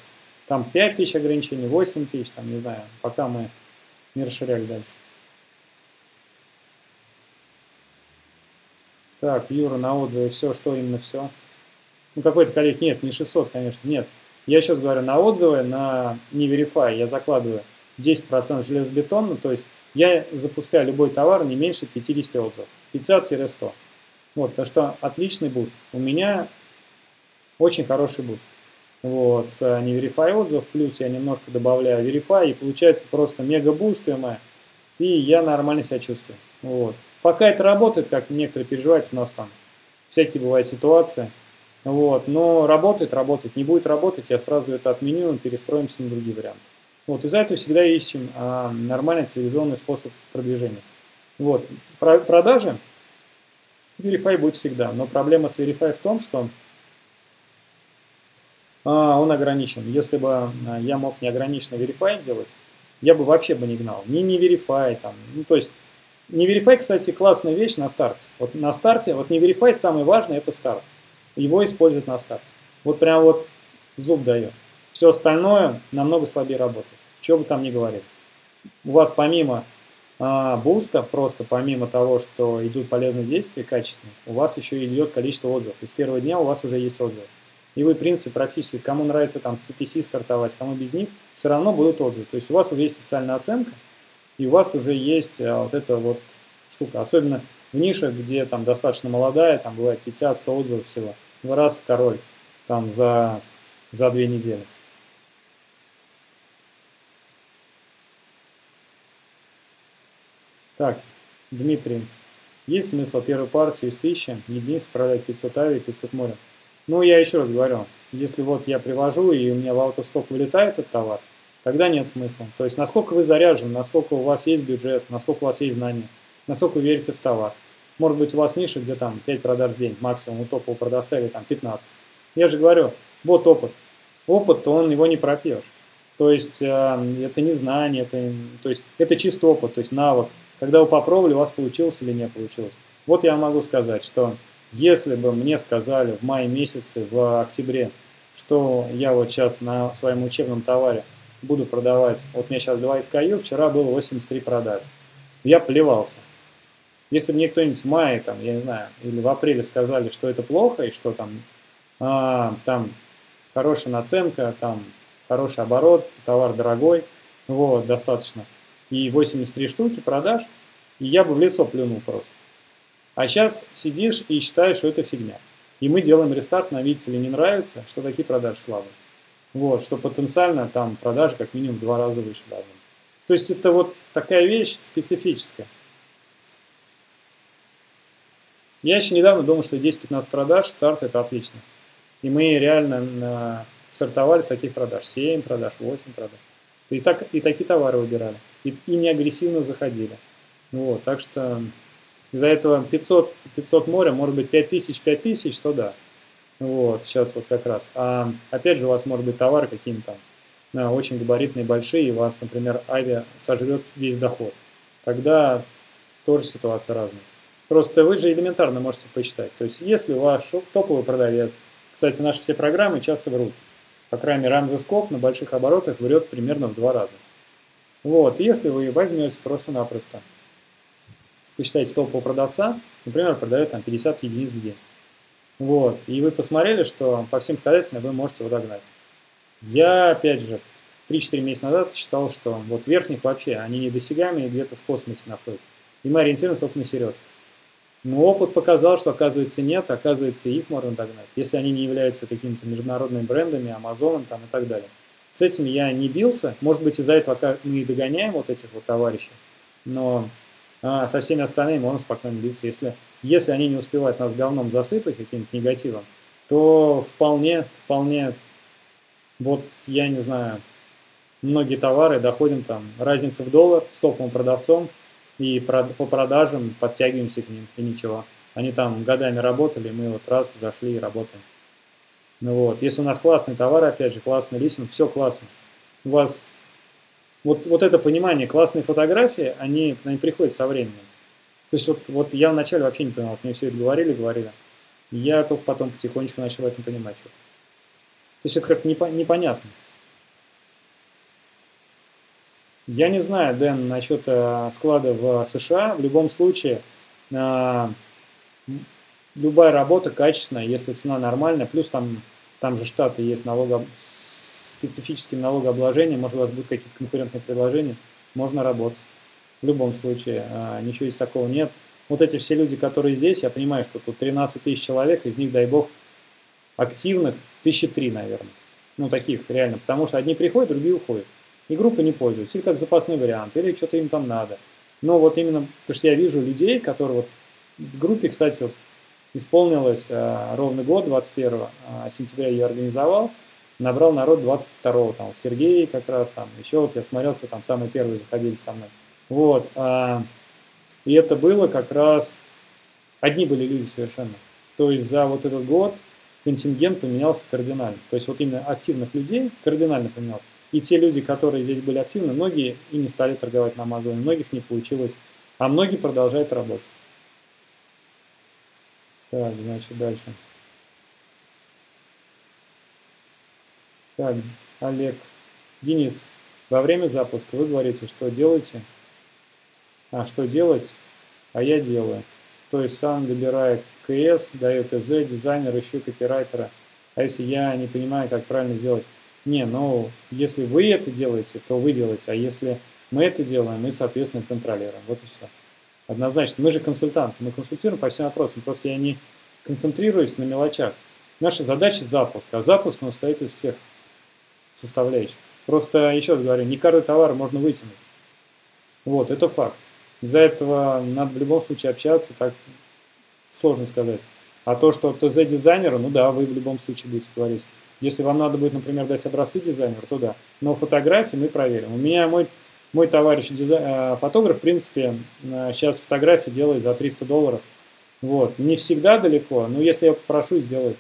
Там 5000 ограничений, 8000, там, не знаю, пока мы не расширяли дальше. Так, Юра, на отзывы все, что именно все? Ну, какой-то количество, нет, не 600, конечно, нет. Я сейчас говорю на отзывы, на не верифай, я закладываю 10% железобетонно, то есть я запускаю любой товар не меньше 50 отзывов, 50-100. Вот, так что отличный буст. У меня очень хороший буст. Вот, с не верифай отзывов, плюс я немножко добавляю верифай, и получается просто мега буст, и я нормально себя чувствую. Вот. Пока это работает, как некоторые переживают, у нас там всякие бывают ситуации. Вот, но работает, не будет работать, я сразу это отменю и перестроимся на другие варианты. Вот, из-за этого всегда ищем нормальный цивилизованный способ продвижения. Вот, продажи Verify будет всегда, но проблема с Verify в том, что он ограничен. Если бы я мог неограниченно Verify делать, я бы вообще не гнал. Не Verify там, ну то есть, не Verify, кстати, классная вещь на старте. Вот на старте, вот не Verify самое важное, это старт. Его используют на старте. Вот прям вот зуб дает. Все остальное намного слабее работает. Чего бы там ни говорили. У вас помимо буста, просто помимо того, что идут полезные действия, качественные, у вас еще идет количество отзывов. И с первого дня у вас уже есть отзывы. И вы, в принципе, практически, кому нравится там с PPC стартовать, кому без них, все равно будут отзывы. То есть у вас уже есть социальная оценка, и у вас уже есть вот эта вот штука. Особенно в нише, где там достаточно молодая, там бывает 50-100 отзывов всего. Вы раз, король, там за 2 недели. Так, Дмитрий, есть смысл первую партию из 1000 единиц продать 500 авиа и 500 моря? Ну, я еще раз говорю, если вот я привожу и у меня в автосток вылетает этот товар, тогда нет смысла. То есть, насколько вы заряжены, насколько у вас есть бюджет, насколько у вас есть знания, насколько вы верите в товар. Может быть, у вас ниша, где там 5 продаж в день, максимум у топового продавца или там 15. Я же говорю, вот опыт. Опыт, то он его не пропьешь. То есть это не знание, это чистый опыт, то есть навык. Когда вы попробовали, у вас получилось или не получилось. Вот я могу сказать, что если бы мне сказали в мае месяце, в октябре, что я вот сейчас на своем учебном товаре буду продавать, вот у меня сейчас 2 SKU, вчера было 83 продажи, я плевался. Если бы мне кто-нибудь в мае, там, я не знаю, или в апреле сказали, что это плохо, и что там, там хорошая наценка, там хороший оборот, товар дорогой, вот, достаточно, и 83 штуки продаж, и я бы в лицо плюнул просто. А сейчас сидишь и считаешь, что это фигня. И мы делаем рестарт, на видите ли не нравится, что такие продажи слабые. Вот, что потенциально там продажи как минимум в 2 раза выше должны. То есть это вот такая вещь специфическая. Я еще недавно думал, что 10-15 продаж, старт – это отлично. И мы реально стартовали с таких продаж. 7 продаж, 8 продаж. И такие товары выбирали. И не агрессивно заходили. Вот, так что из-за этого 500 моря, может быть 5000, то да. Вот, сейчас вот как раз. А опять же у вас может быть товары какие-то там очень габаритные, большие, и у вас, например, авиа сожрет весь доход. Тогда тоже ситуация разная. Просто вы же элементарно можете посчитать. То есть если ваш топовый продавец, кстати, наши все программы часто врут. По крайней мере, Рамзаскоп на больших оборотах врет примерно в 2 раза. Вот, если вы возьмете просто-напросто, посчитаете топового продавца, например, продает там 50 единиц в день. Вот, и вы посмотрели, что по всем показателям вы можете его догнать. Я, опять же, 3-4 месяца назад считал, что вот верхних вообще, они недосягаемые, где-то в космосе находятся. И мы ориентируем только на середку. Но опыт показал, что оказывается нет, оказывается их можно догнать, если они не являются какими-то международными брендами, Амазоном там и так далее. С этим я не бился, может быть из-за этого мы и догоняем вот этих вот товарищей, но со всеми остальными можно спокойно биться. Если они не успевают нас говном засыпать каким-то негативом, то вполне, вот я не знаю, многие товары доходим там, разница в доллар с топовым продавцом, и по продажам подтягиваемся к ним, и ничего. Они там годами работали, мы вот раз зашли и работаем. Ну вот, если у нас классный товар, опять же, классный листинг, все классно. У вас вот это понимание, классные фотографии, они приходят со временем. То есть вот я вначале вообще не понимал, мне все это говорили. Я только потом потихонечку начал это понимать. То есть это как-то непонятно. Я не знаю, Дэн, насчет склада в США. В любом случае, любая работа качественная, если цена нормальная. Плюс там же штаты есть с специфическим налогообложением. Может, у вас будут какие-то конкурентные предложения. Можно работать. В любом случае, ничего из такого нет. Вот эти все люди, которые здесь, я понимаю, что тут 13 тысяч человек, из них, дай бог, активных 3 тысячи, наверное. Ну, таких реально. Потому что одни приходят, другие уходят. И группы не пользуются, или как запасной вариант, или что-то им там надо. Но вот именно, потому что я вижу людей, которые вот в группе, кстати, вот исполнилось ровно год, 21 сентября я ее организовал, набрал народ 22-го, там, Сергей как раз, там, еще вот я смотрел, кто там самые первые заходили со мной. Вот, и это было как раз, одни были люди совершенно, то есть за вот этот год контингент поменялся кардинально, то есть вот именно активных людей кардинально поменялся. И те люди, которые здесь были активны, многие и не стали торговать на Амазоне, многих не получилось, а многие продолжают работать. Так, значит, дальше. Так, Олег. Денис, во время запуска вы говорите, что делаете, а я делаю. То есть сам добираю КС, даю ТЗ, дизайнер, ищу копирайтера. А если я не понимаю, как правильно сделать? Не, ну, если вы это делаете, то вы делаете, а если мы это делаем, мы, соответственно, контролируем. Вот и все. Однозначно. Мы же консультанты, мы консультируем по всем вопросам, просто я не концентрируюсь на мелочах. Наша задача – запуск, а запуск он состоит из всех составляющих. Просто, еще раз говорю, не каждый товар можно вытянуть. Вот, это факт. Из-за этого надо в любом случае общаться, так сложно сказать. А то, что ТЗ-дизайнеру, ну да, вы в любом случае будете говорить. Если вам надо будет, например, дать образцы дизайнеру, то да. Но фотографии мы проверим. У меня мой товарищ фотограф, в принципе, сейчас фотографии делает за $300. Вот. Не всегда далеко, но если я попрошу, сделает.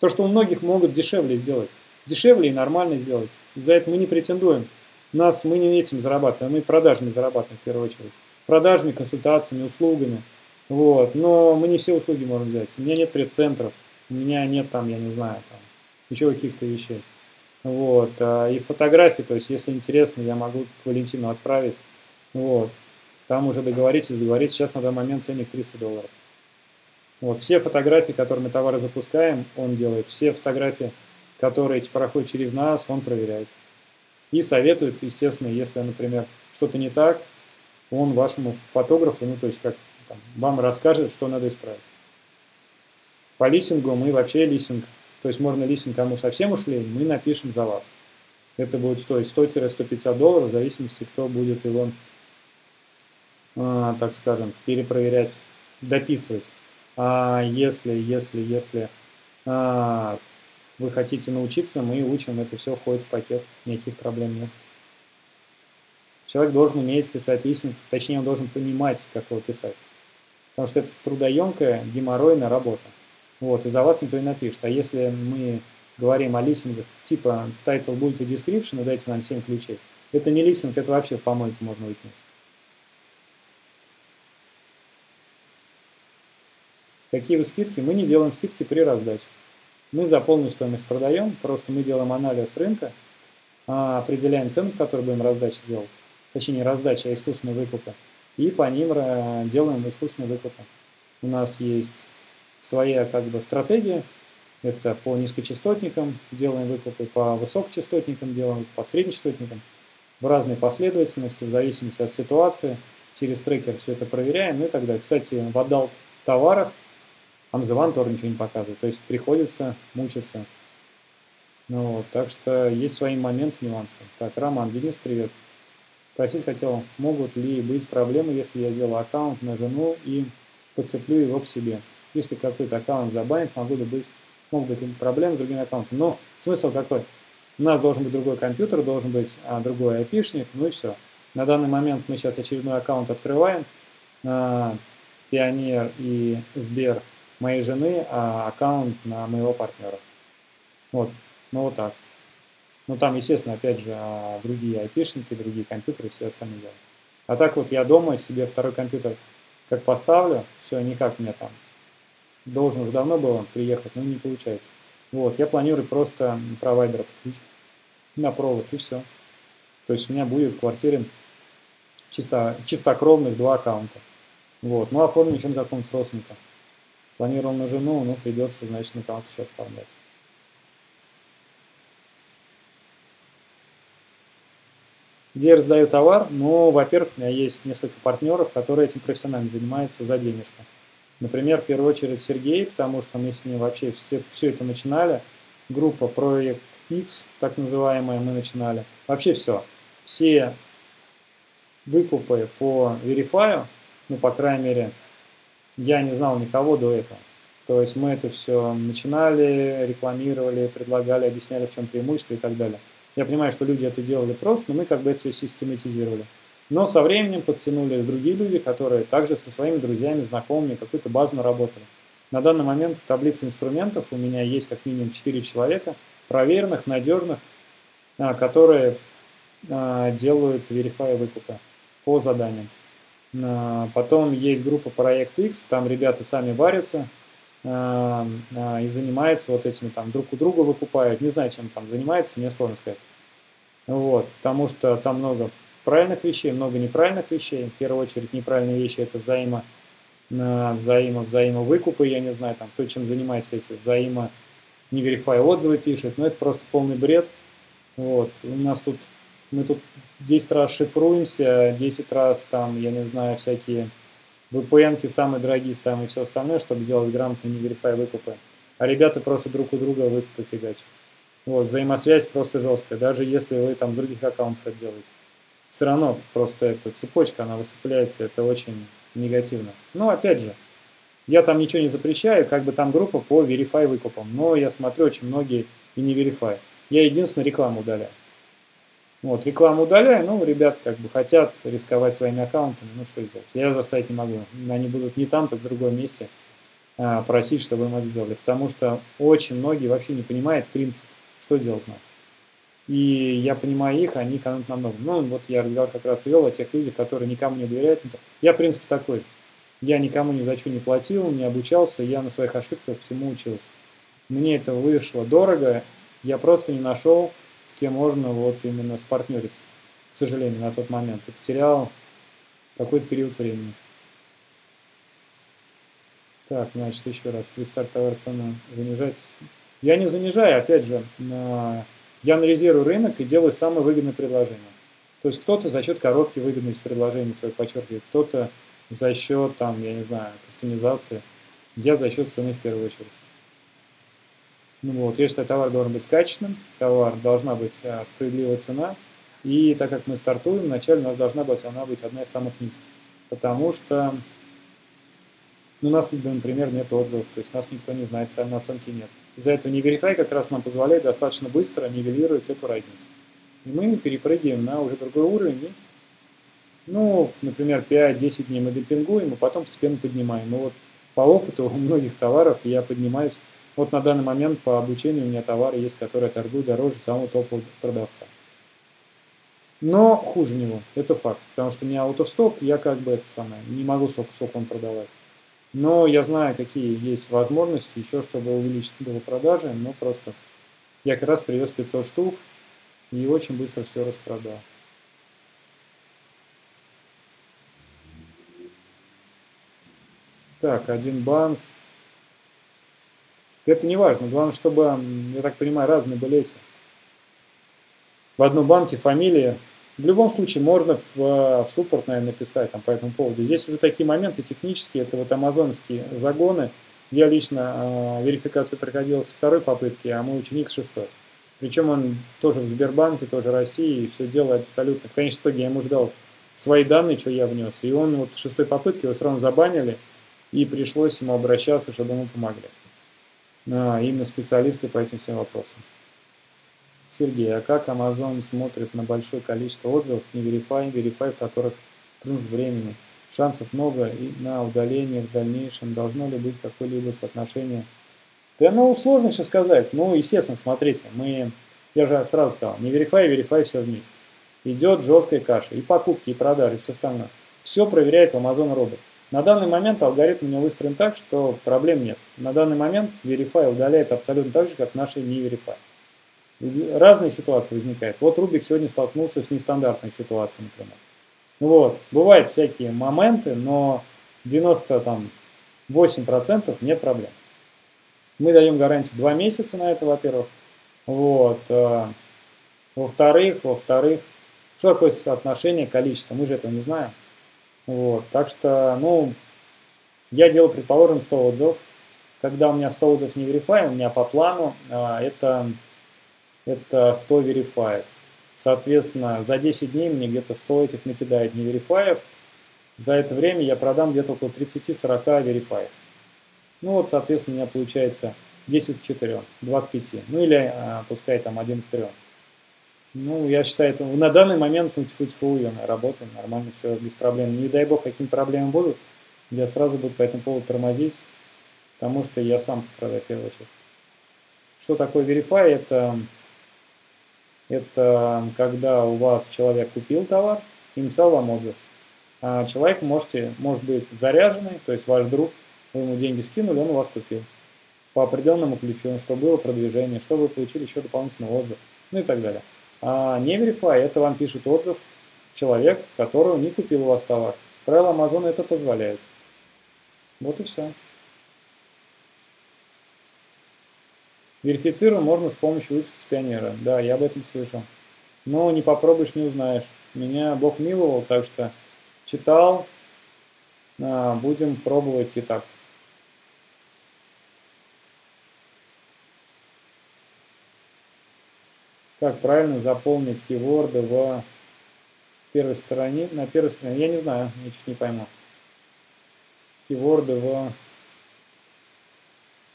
То, что у многих могут дешевле сделать. дешевле и нормально сделать. За это мы не претендуем. Мы не этим зарабатываем, мы продажами зарабатываем в первую очередь. Продажами, консультациями, услугами. Вот. Но мы не все услуги можем взять. У меня нет предцентров, у меня нет там, я не знаю, там, еще каких-то вещей. Вот. И фотографии, то есть, если интересно, я могу к Валентину отправить. Вот. Там уже договоритесь. Сейчас на данный момент ценник $300. Вот. Все фотографии, которые мы товары запускаем, он делает. Все фотографии, которые проходят через нас, он проверяет. И советует, естественно, если, например, что-то не так, он вашему фотографу, ну, то есть, как там, вам расскажет, что надо исправить. По листингу мы вообще листинг, то есть можно листинг, кому совсем ушли, мы напишем за вас. Это будет стоить $100–150, в зависимости, кто будет его, так скажем, перепроверять, дописывать. А если вы хотите научиться, мы учим, это все входит в пакет, никаких проблем нет. Человек должен уметь писать листинг, точнее, он должен понимать, как его писать. Потому что это трудоемкая, геморройная работа. Вот, и за вас никто не напишет. А если мы говорим о листингах типа title, bullet и description, и дайте нам 7 ключей, это не листинг, это вообще в помойку можно выкинуть. Какие вы скидки? Мы не делаем скидки при раздаче. Мы за полную стоимость продаем, просто мы делаем анализ рынка, определяем цену, которую будем раздачи делать. Точнее, не раздача, а искусственные выкупы. И по ним делаем искусственные выкупы. У нас есть своя как бы стратегия. Это по низкочастотникам делаем выкупы, по высокочастотникам делаем, по среднечастотникам. В разной последовательности, в зависимости от ситуации. Через трекер все это проверяем. И так далее. Кстати, в адалт товарах Амзован тоже ничего не показывает. То есть приходится мучиться. Ну, вот, так что есть свои моменты, нюансы. Так, Роман, Денис, привет. Спросить хотел, могут ли быть проблемы, если я сделаю аккаунт на жену и подцеплю его к себе. Если какой-то аккаунт забанит, могут быть проблемы с другим аккаунтом. Но смысл какой? У нас должен быть другой компьютер, должен быть другой айпишник, ну и все. На данный момент мы сейчас очередной аккаунт открываем. Payoneer и Сбер моей жены, а аккаунт на моего партнера. Вот. Ну вот так. Ну там, естественно, опять же, другие айпишники, другие компьютеры, все остальные дела. А так вот я дома себе второй компьютер как поставлю, все, никак мне там. Должен уже давно было приехать, но не получается. Вот, я планирую просто провайдера подключить на провод и все. То есть у меня будет в квартире чистокровных 2 аккаунта. Вот, ну оформлю чем-то какого-нибудь родственника. Планировал на жену, но придется, значит, на кого-то еще оформлять. Где я раздаю товар? Ну, во-первых, у меня есть несколько партнеров, которые этим профессионально занимаются за денежку. Например, в первую очередь Сергей, потому что мы с ним вообще все это начинали. Группа Project X, так называемая, мы начинали. Вообще все. Все выкупы по верифаю, ну, по крайней мере, я не знал никого до этого. То есть мы это все начинали, рекламировали, предлагали, объясняли, в чем преимущество и так далее. Я понимаю, что люди это делали просто, но мы как бы это все систематизировали. Но со временем подтянулись другие люди, которые также со своими друзьями, знакомыми какую-то базу работали. На данный момент таблица инструментов у меня есть как минимум 4 человека, проверенных, надежных, которые делают верифай выкупа по заданиям. Потом есть группа Проект X, там ребята сами варятся и занимаются вот этими, там друг у друга выкупают, не знаю, чем там занимаются, мне сложно сказать. Вот, потому что там много правильных вещей, много неправильных вещей. В первую очередь неправильные вещи — это взаимовыкупы, я не знаю, там кто чем занимается, эти не верифай отзывы пишет, но это просто полный бред. Вот, у нас тут мы тут 10 раз шифруемся, 10 раз там, я не знаю, всякие VPN-ки самые дорогие там и все остальное, чтобы сделать грамотные неверифай выкупы. А ребята просто друг у друга выкупы фигачат. Вот, взаимосвязь просто жесткая, даже если вы там других аккаунтов делаете. Все равно просто эта цепочка, она высыпляется, это очень негативно. Но опять же, я там ничего не запрещаю, как бы там группа по верифай выкупам. Но я смотрю, очень многие и не верифай. Я единственное рекламу удаляю. Вот, рекламу удаляю, но ребят как бы хотят рисковать своими аккаунтами, ну что делать, я заставить не могу. Они будут не там, так в другом месте просить, чтобы им это сделали. Потому что очень многие вообще не понимают принцип, что делать надо. И я понимаю их, они экономят намного. Ну, вот я разговор как раз вел о тех людях, которые никому не доверяют. Я, в принципе, такой. Я никому ни за что не платил, не обучался, я на своих ошибках всему учился. Мне это вышло дорого, я просто не нашел, с кем можно вот именно спартнериться. К сожалению, на тот момент. Я потерял какой-то период времени. Так, значит, еще раз. Пристарт товар цену занижать. Я не занижаю, опять же, я анализирую рынок и делаю самые выгодные предложения. То есть кто-то за счет коробки выгодность предложений своих подчеркивает, кто-то за счет, там, я не знаю, кастомизации. Я за счет цены в первую очередь. Ну вот, я считаю, товар должен быть качественным, товар должна быть справедливая цена. И так как мы стартуем, вначале у нас должна быть, она быть одна из самых низких. Потому что у нас, например, нет отзывов, то есть нас никто не знает, самооценки нет. Из-за этого Neverify как раз нам позволяет достаточно быстро нивелировать эту разницу. И мы перепрыгиваем на уже другой уровень. И, ну, например, 5-10 дней мы демпингуем, и потом постепенно поднимаем. И вот по опыту у многих товаров я поднимаюсь. Вот на данный момент по обучению у меня товары есть, которые торгуют дороже самого топового продавца. Но хуже него, это факт. Потому что у меня out of stock, я как бы это самое, не могу столько он продавать. Но я знаю, какие есть возможности еще, чтобы увеличить было продажи, но просто я как раз привез 500 штук и очень быстро все распродал. Так, один банк. Это не важно, главное, чтобы, я так понимаю, разные были эти. В одном банке фамилия. В любом случае можно в суппорт, наверное, написать там, по этому поводу. Здесь уже такие моменты технические, это вот амазонские загоны. Я лично верификацию проходил с второй попытки, а мой ученик с шестой. Причем он тоже в Сбербанке, тоже в России, и все делает абсолютно. Конечно, в итоге я ему ждал свои данные, что я внес. И он вот с шестой попытки его сразу забанили, и пришлось ему обращаться, чтобы ему помогли. Именно специалисты по этим всем вопросам. Сергей, а как Amazon смотрит на большое количество отзывов, не верифай, верифай, в которых труд времени? Шансов много и на удаление в дальнейшем. Должно ли быть какое-либо соотношение? Да, ну, сложно все сказать. Ну, естественно, смотрите, я же сразу сказал, не верифай, верифай все вместе. Идет жесткая каша, и покупки, и продажи, и все остальное. Все проверяет Amazon робот. На данный момент алгоритм у меня выстроен так, что проблем нет. На данный момент верифай удаляет абсолютно так же, как наши не верифай. Разные ситуации возникают. Вот Рубик сегодня столкнулся с нестандартной ситуацией, например. Вот. Бывают всякие моменты, но 98% нет проблем. Мы даем гарантию 2 месяца на это, во-первых. Вот. Во-вторых, что такое соотношение количества? Мы же этого не знаем. Вот. Так что, ну, я делал, предположим, 100 отзывов. Когда у меня 100 отзывов не верифай, у меня по плану это 100 верифаев. Соответственно, за 10 дней мне где-то 100 этих накидает не верифаев. За это время я продам где-то около 30-40 верифаев. Ну вот, соответственно, у меня получается 10 к 4, 2 к 5. Ну или пускай там 1 к 3. Ну, я считаю, это на данный момент, ну, тьфу-тьфу, я работаю, нормально, все без проблем. Не дай бог, какие проблемы будут, я сразу буду по этому поводу тормозить, потому что я сам пострадаю в первую очередь. Что такое верифай? Это когда у вас человек купил товар и написал вам отзыв. А человек может быть заряженный, то есть ваш друг, вы ему деньги скинули, он у вас купил. По определенному ключу, что было продвижение, что вы получили еще дополнительный отзыв, ну и так далее. А не верифай, это вам пишет отзыв человек, который не купил у вас товар. Правила Амазона это позволяют. Вот и все. Верифицировать можно с помощью выпуска с Payoneer. Да, я об этом слышал. Но не попробуешь, не узнаешь. Меня Бог миловал, так что читал. Будем пробовать и так. Как правильно заполнить кейворды в первой стороне? На первой стороне, я не знаю, я чуть не пойму. Кейворды в...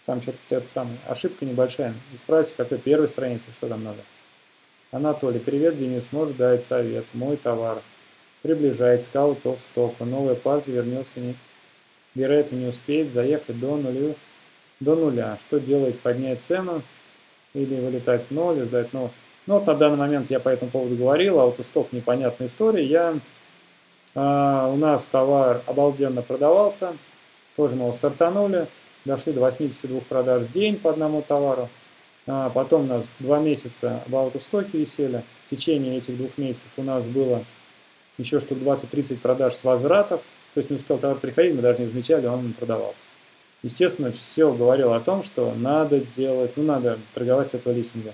Там что-то это самое. Ошибка небольшая. Исправьте, какой первой странице, что там надо. Анатолий, привет, Денис, может дать совет. Мой товар приближается к out of stock. Новая партия вернется, вероятно, не успеет заехать до нуля. Что делает? Поднять цену. или вылетать в ноль, или сдать ноль. Ну вот на данный момент я по этому поводу говорил, аутостоп непонятная история. У нас товар обалденно продавался, тоже мы его стартанули, дошли до 82 продаж в день по одному товару. Потом у нас 2 месяца в аутостоке висели. В течение этих 2 месяцев у нас было еще штук 20-30 продаж с возвратов. То есть не успел товар приходить, мы даже не замечали, он не продавался. Естественно, все говорило о том, что надо делать, надо торговать с этого листинга.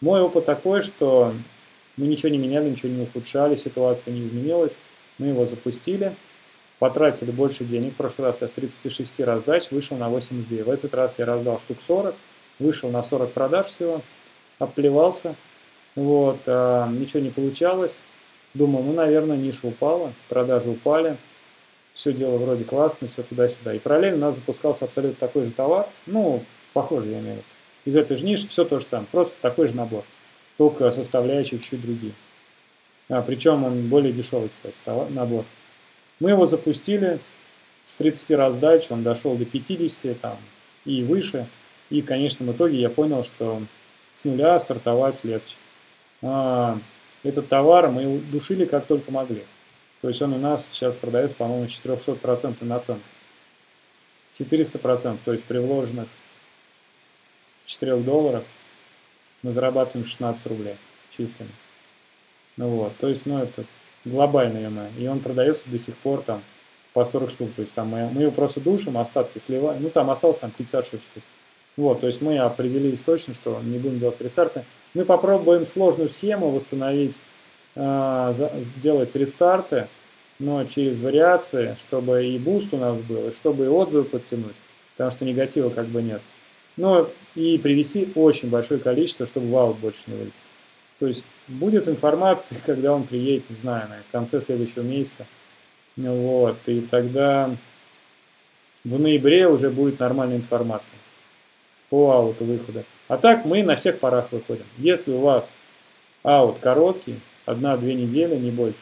Мой опыт такой, что мы ничего не меняли, ничего не ухудшали, ситуация не изменилась. Мы его запустили, потратили больше денег. В прошлый раз я с 36 раздач вышел на 82. В этот раз я раздал штук 40, вышел на 40 продаж всего, оплевался. Ничего не получалось. Думал, наверное, ниша упала, продажи упали. Все дело вроде классно, все туда-сюда. И параллельно у нас запускался абсолютно такой же товар. Похожий, я имею в виду. Из этой же ниши все то же самое. Просто такой же набор. Только составляющие чуть другие. Причем он более дешевый, кстати, набор. Мы его запустили с 30 раздач. Он дошел до 50 и выше. И в конечном итоге я понял, что с нуля стартовать легче. Этот товар мы душили как только могли. То есть он у нас сейчас продается, по-моему, с 400% наценкой. 400%, то есть при вложенных $4 мы зарабатываем 16 рублей чистыми. То есть, это глобальная ема. И он продается до сих пор по 40 штук. То есть мы его просто душим, остатки сливаем. Осталось 56 штук. То есть мы определились точно, что не будем делать рестарты. Мы попробуем сложную схему восстановить, сделать рестарты, но через вариации, чтобы и буст у нас был, и чтобы и отзывы подтянуть, потому что негатива нет. Но и привести очень большое количество, чтобы в аут больше не вылез. То есть будет информация, когда он приедет, не знаю, в конце следующего месяца. И тогда в ноябре уже будет нормальная информация по ауту выхода. А так мы на всех парах выходим. Если у вас аут короткий, 1-2 недели, не больше,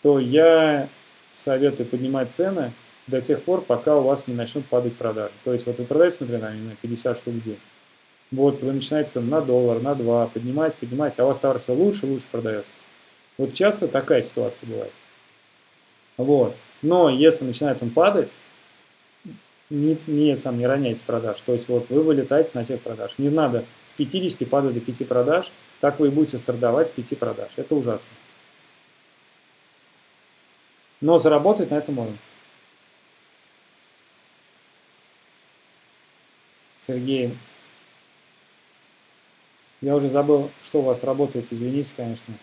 то я советую поднимать цены до тех пор, пока у вас не начнут падать продажи. То есть вы продаете, например, на 50 штук в день. Вы начинаете цену на $1, на 2, поднимать, а у вас товар все лучше и лучше продается. Часто такая ситуация бывает. Но если начинает он падать, не роняйте продаж. То есть вы вылетаете на тех продаж. Не надо с 50 падать до 5 продаж. Так вы и будете страдать с 5 продаж. Это ужасно. Но заработать на этом можно. Сергей, я уже забыл, что у вас работает, извините, конечно.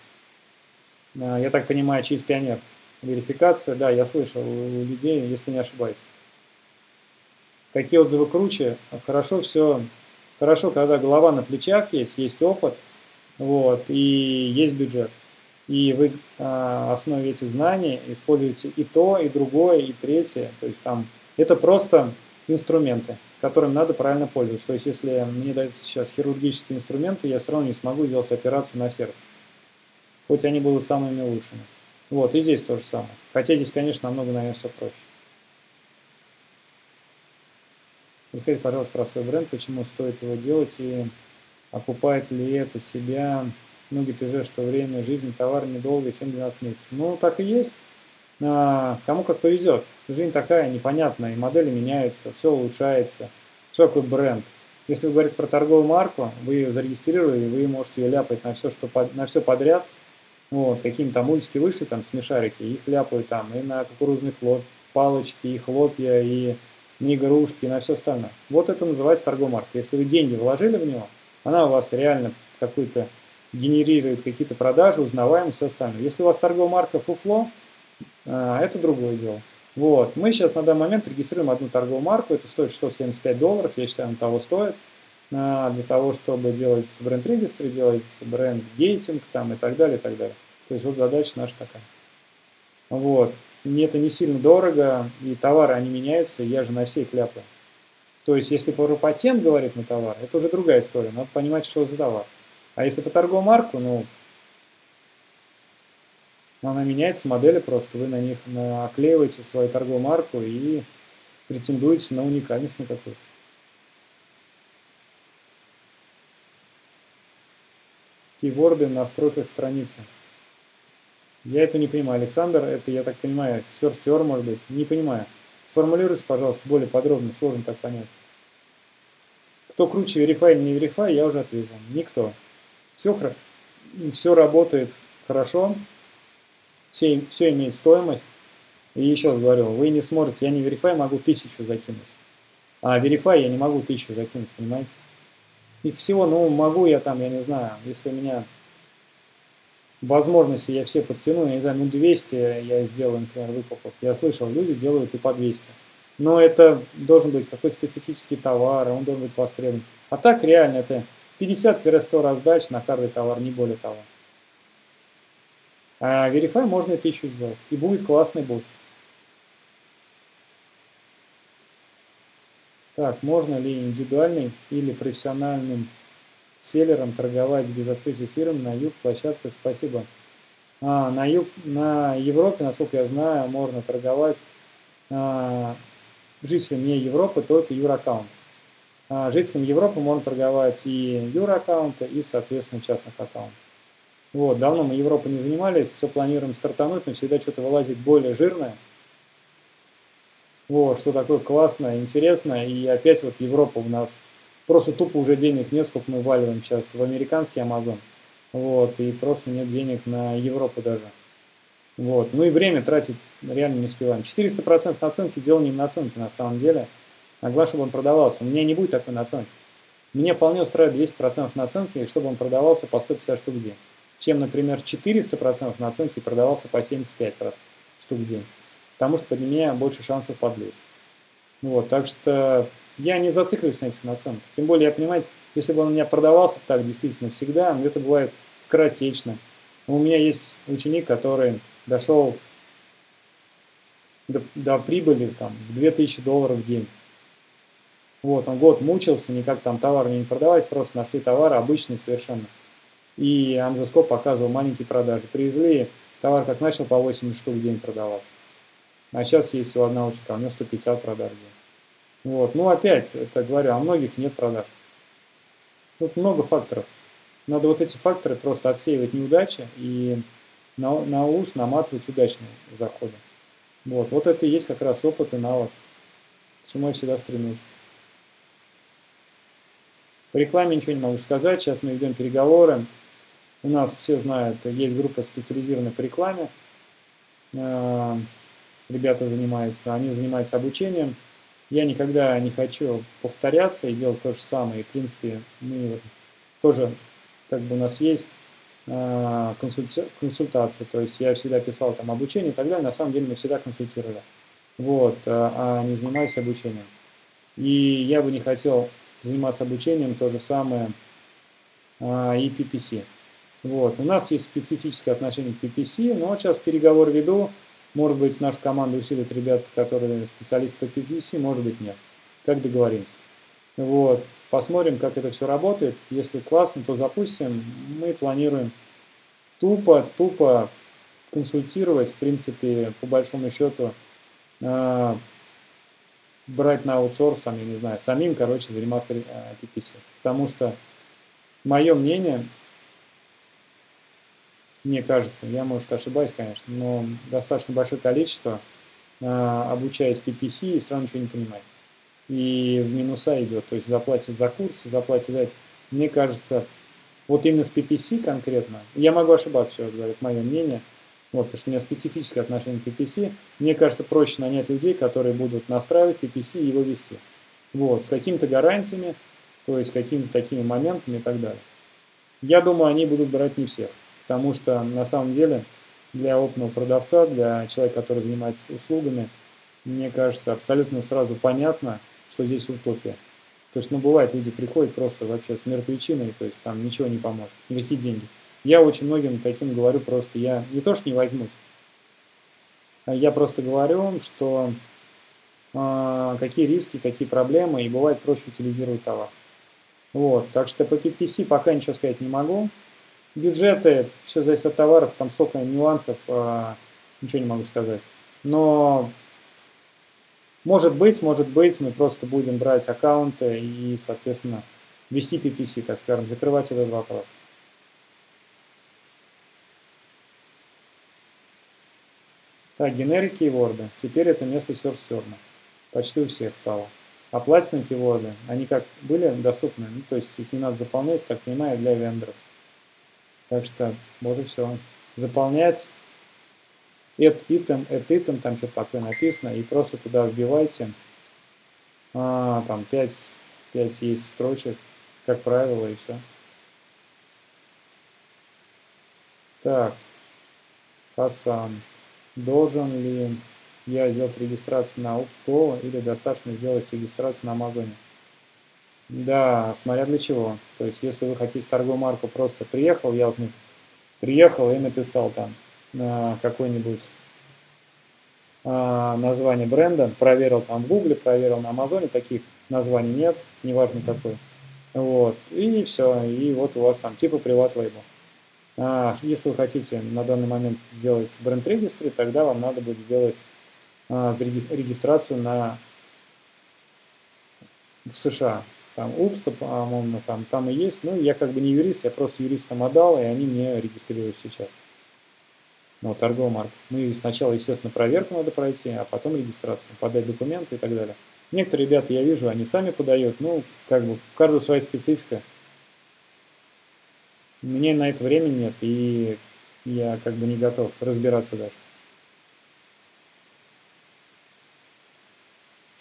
Я так понимаю, через Payoneer верификация. Да, я слышал у людей, если не ошибаюсь. Какие отзывы круче? Хорошо все. Хорошо, когда голова на плечах есть, есть опыт. И есть бюджет. И вы на основе этих знаний используете и то, и другое, и третье. То есть это просто инструменты, которым надо правильно пользоваться. То есть если мне дают сейчас хирургические инструменты, я все равно не смогу сделать операцию на сердце. Хоть они будут самыми лучшими. И здесь то же самое. Хотя здесь, конечно, намного, наверное, все проще. Расскажите, пожалуйста, про свой бренд, почему стоит его делать и... окупает ли это себя? Многие пишут, что время жизни товара недолго, 7-12 месяцев. Так и есть. Кому как повезет. Жизнь такая непонятная, и модели меняются, все улучшается. Что такое бренд? Если вы говорите про торговую марку, вы ее зарегистрировали, вы можете ее ляпать на все подряд. Какие там улички вышли, смешарики, их ляпают и на кукурузный хлоп, палочки, и хлопья, и игрушки, и на все остальное. Это называется торговая марка. Если вы деньги вложили в него, она у вас реально какую-то генерирует какие-то продажи, узнаваемость, все остальное. Если у вас торговая марка фуфло, это другое дело. Мы сейчас на данный момент регистрируем одну торговую марку, это стоит $675, я считаю, она того стоит, для того, чтобы делать бренд-регистры, делать бренд-гейтинг и так далее, и так далее. То есть задача наша такая. Это не сильно дорого, и товары, они меняются, я же на все их ляпаю. То есть, если про патент говорит на товар, это уже другая история, надо понимать, что за товар. А если по торговую марку, она меняется, модели просто, вы на них наклеиваете свою торговую марку и претендуете на уникальность на какую-то. кейворды на настройках страницы. Я это не понимаю, Александр, это, я так понимаю, сёрфер, может быть, не понимаю. Сформулируйте, пожалуйста, более подробно, сложно так понять. Кто круче, верифай или не верифай, я уже ответил. Никто. Все работает хорошо, все имеет стоимость. И еще раз говорю, вы не сможете, я не верифай, могу 1000 закинуть. А верифай я не могу 1000 закинуть, понимаете? Их всего, ну, могу я там, я не знаю, если у меня возможности, я все подтяну, я не знаю, ну, 200 я сделаю, например, выкупов. Я слышал, люди делают и по 200. Но это должен быть какой-то специфический товар, он должен быть востребован. А так реально это 50-100 раздач на каждый товар, не более того. А верифай можно и 1000 сделать. И будет классный бот. Так, можно ли индивидуальным или профессиональным селлером торговать без открытия фирм на юг-площадках? Спасибо. На Европе, насколько я знаю, можно торговать жителям не Европы, только юр-аккаунт. Жителям Европы можно торговать и юр-аккаунты, и, соответственно, частных аккаунтов. Вот, давно мы Европой не занимались, все планируем стартануть, но всегда что-то вылазит более жирное. Вот, что такое классное, интересное. И опять вот Европа у нас просто тупо уже денег нет, сколько мы валиваем сейчас в американский Amazon. Вот, и просто нет денег на Европу даже. Вот, ну и время тратить реально не успеваем. 400% наценки, дело не в наценке на самом деле. А главное, чтобы он продавался. У меня не будет такой наценки. Меня вполне устраивает 200% наценки, чтобы он продавался по 150 штук в день. Чем, например, 400% наценки продавался по 75 штук в день. Потому что под меня больше шансов подлезть. Вот, так что я не зацикливаюсь на этих наценках. Тем более, я понимаю, если бы он у меня продавался так действительно всегда, но это бывает скоротечно. У меня есть ученик, который дошел до прибыли там, в $2000 в день. Вот, он год мучился, никак там товар не продавать, просто нашли товар обычный совершенно. И Амзоскоп показывал маленькие продажи. Привезли, товар как начал по 8 штук в день продаваться. А сейчас есть у одного ученика, у него 150 продаж в день. Вот. Ну опять, это говорю, а многих нет продаж. Тут много факторов. Надо вот эти факторы просто отсеивать неудачи и на ус наматывать удачные заходы. Вот. Вот это и есть как раз опыт и навык, к чему я всегда стремился. По рекламе ничего не могу сказать. Сейчас мы ведем переговоры. У нас все знают, есть группа специализированная по рекламе. Ребята занимаются, они занимаются обучением. Я никогда не хочу повторяться и делать то же самое. И, в принципе, мы тоже, как бы у нас есть консультации. То есть я всегда писал там обучение и так далее. На самом деле мы всегда консультировали. Вот, а не занимаюсь обучением. И я бы не хотел заниматься обучением, то же самое и PPC. Вот. У нас есть специфическое отношение к PPC, но сейчас переговор веду. Может быть, нашу команду усилит ребята, которые специалисты по PPC, может быть, нет. Как договоримся. Вот. Посмотрим, как это все работает. Если классно, то запустим. Мы планируем тупо консультировать, в принципе, по большому счету, брать на аутсорс, там, я не знаю, самим, короче, заниматься PPC. Потому что мое мнение, мне кажется, я, может, ошибаюсь, конечно, но достаточно большое количество обучаясь PPC и все равно ничего не понимает. И в минуса идет, то есть заплатит за курс, заплатит за это. Мне кажется, вот именно с PPC конкретно, я могу ошибаться, человек говорит, мое мнение, вот, потому что у меня специфическое отношение к PPC. Мне кажется, проще нанять людей, которые будут настраивать PPC и его вести. Вот, с какими-то гарантиями, то есть какими-то такими моментами и так далее. Я думаю, они будут брать не всех. Потому что, на самом деле, для опытного продавца, для человека, который занимается услугами, мне кажется, абсолютно сразу понятно, что здесь утопия. То есть, ну, бывает, люди приходят просто вообще с мертвечиной, то есть там ничего не поможет, никакие деньги. Я очень многим таким говорю просто, я не то что не возьмусь, я просто говорю, что какие риски, какие проблемы, и бывает проще утилизировать товар. Вот, так что по PPC пока ничего сказать не могу. Бюджеты, все зависит от товаров, там столько нюансов, ничего не могу сказать. Но может быть, мы просто будем брать аккаунты и, соответственно, вести PPC, так скажем, закрывать этот вопрос. Так, генерик кейворда. Теперь это вместо search term. Почти у всех стало. А платные кейворды, они как были доступны, ну, то есть их не надо заполнять, так понимаю, для вендоров. Так что вот и все. Заполнять item, там что-то такое написано, и просто туда вбивайте. Там 5 есть строчек, как правило, и все. Так, Хасан, должен ли я сделать регистрацию на Укколу или достаточно сделать регистрацию на Амазоне? Да, смотря для чего. То есть, если вы хотите торговую марку, просто приехал, я вот приехал и написал там какой-нибудь название бренда, проверил там в Google, проверил на Амазоне, таких названий нет, неважно какой. Вот, и все, и вот у вас там типа приват лейбл. Если вы хотите на данный момент сделать бренд регистри, тогда вам надо будет сделать регистрацию в США. Там УПС, по-моему, там и есть. Ну, я как бы не юрист, я просто юристам отдал, и они мне регистрируют сейчас. Ну, торговый марк. Ну и сначала, естественно, проверку надо пройти, а потом регистрацию, подать документы и так далее. Некоторые ребята, я вижу, они сами подают, ну, как бы, у каждого своя специфика. Мне на это времени нет, и я как бы не готов разбираться даже.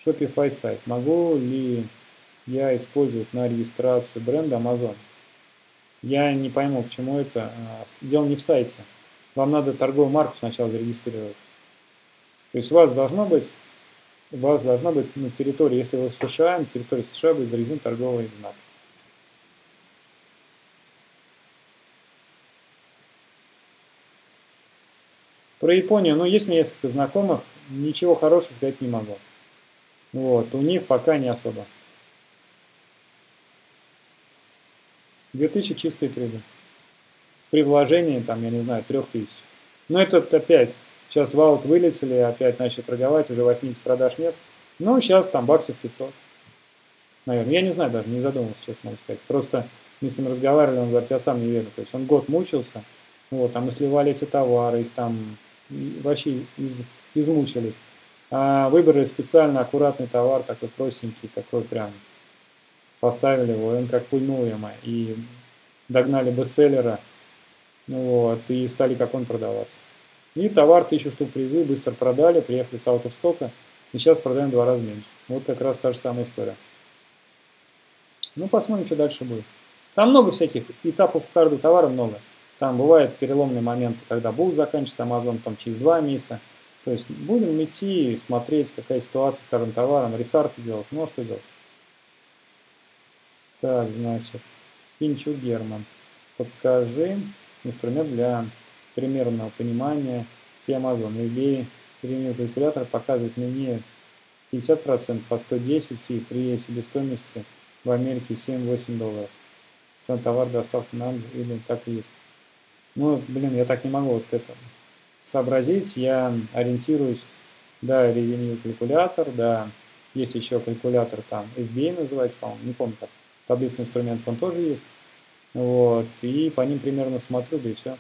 Shopify сайт. Могу ли я использовать на регистрацию бренда Amazon? Я не пойму, почему это. Дело не в сайте. Вам надо торговую марку сначала зарегистрировать. То есть у вас должна быть на территории, если вы в США, на территории США будет зарегистрирован торговый знак. Про Японию, ну, есть у меня несколько знакомых, ничего хорошего сказать не могу. Вот, у них пока не особо. 2000 чистые прибыли. При вложении, там, я не знаю, 3000. Но это опять, сейчас в аут вылетели, опять начали торговать, уже 80 продаж нет. Ну, сейчас там баксов 500. Наверное, я не знаю, даже не задумывался, честно могу сказать. Просто мы с ним разговаривали, он говорит, я сам не верю. То есть он год мучился, вот, там и сливали эти товары, их там вообще измучились. А выбрали специально аккуратный товар, такой простенький, такой прям. Поставили его, он как пульнул ему, и догнали бестселлера. Вот, и стали как он продаваться. И товар 1000 штук привезли, быстро продали, приехали с out of stock, и сейчас продаем в 2 раза меньше. Вот как раз та же самая история. Ну, посмотрим, что дальше будет. Там много всяких этапов каждого товара много. Там бывают переломные моменты, когда будет заканчиваться Amazon там, через 2 месяца. То есть будем идти, смотреть, какая ситуация с вторым товаром, рестарты делать, ну а что делать. Так, значит, Пинчу Герман, подскажи инструмент для примерного понимания Amazon. eBay примерный калькулятор показывает мне 50%, а 110 и при себестоимости в Америке $7–8. Цена товара доставка нам или так и есть. Ну, блин, я так не могу вот это сообразить. Я ориентируюсь, да, ревенью калькулятор, да, есть еще калькулятор там FBA называется, по-моему, не помню как. Таблица инструментов он тоже есть. Вот, и по ним примерно смотрю, да и все.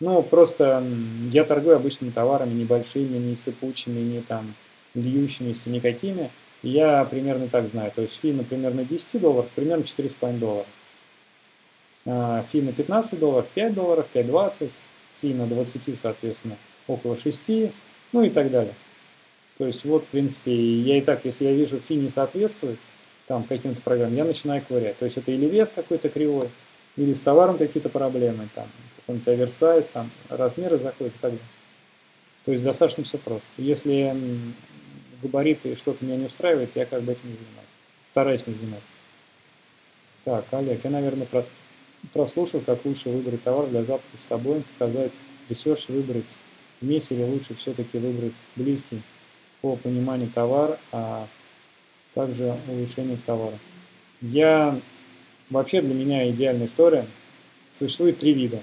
Ну, просто я торгую обычными товарами, небольшими, не сыпучими, не там льющимися, никакими. Я примерно так знаю. То есть фи, например, на $10, примерно $4,5. Фи на $15, $5, $5.20. Фи на 20, соответственно, около 6, ну и так далее. То есть вот, в принципе, я и так, если я вижу, фи не соответствует там каким-то программам, я начинаю ковырять. То есть это или вес какой-то кривой, или с товаром какие-то проблемы, там, какой-нибудь оверсайз, там, размеры заходят и так далее. То есть достаточно все просто. Если габариты что-то меня не устраивает, я как бы этим не занимаюсь. Стараюсь не заниматься. Так, Олег, я, наверное, прослушал, как лучше выбрать товар для запуска с тобой, показать ресерч, выбрать вместе или лучше все-таки выбрать близкий по пониманию товара, а также улучшение товара. Вообще для меня идеальная история. Существует 3 вида.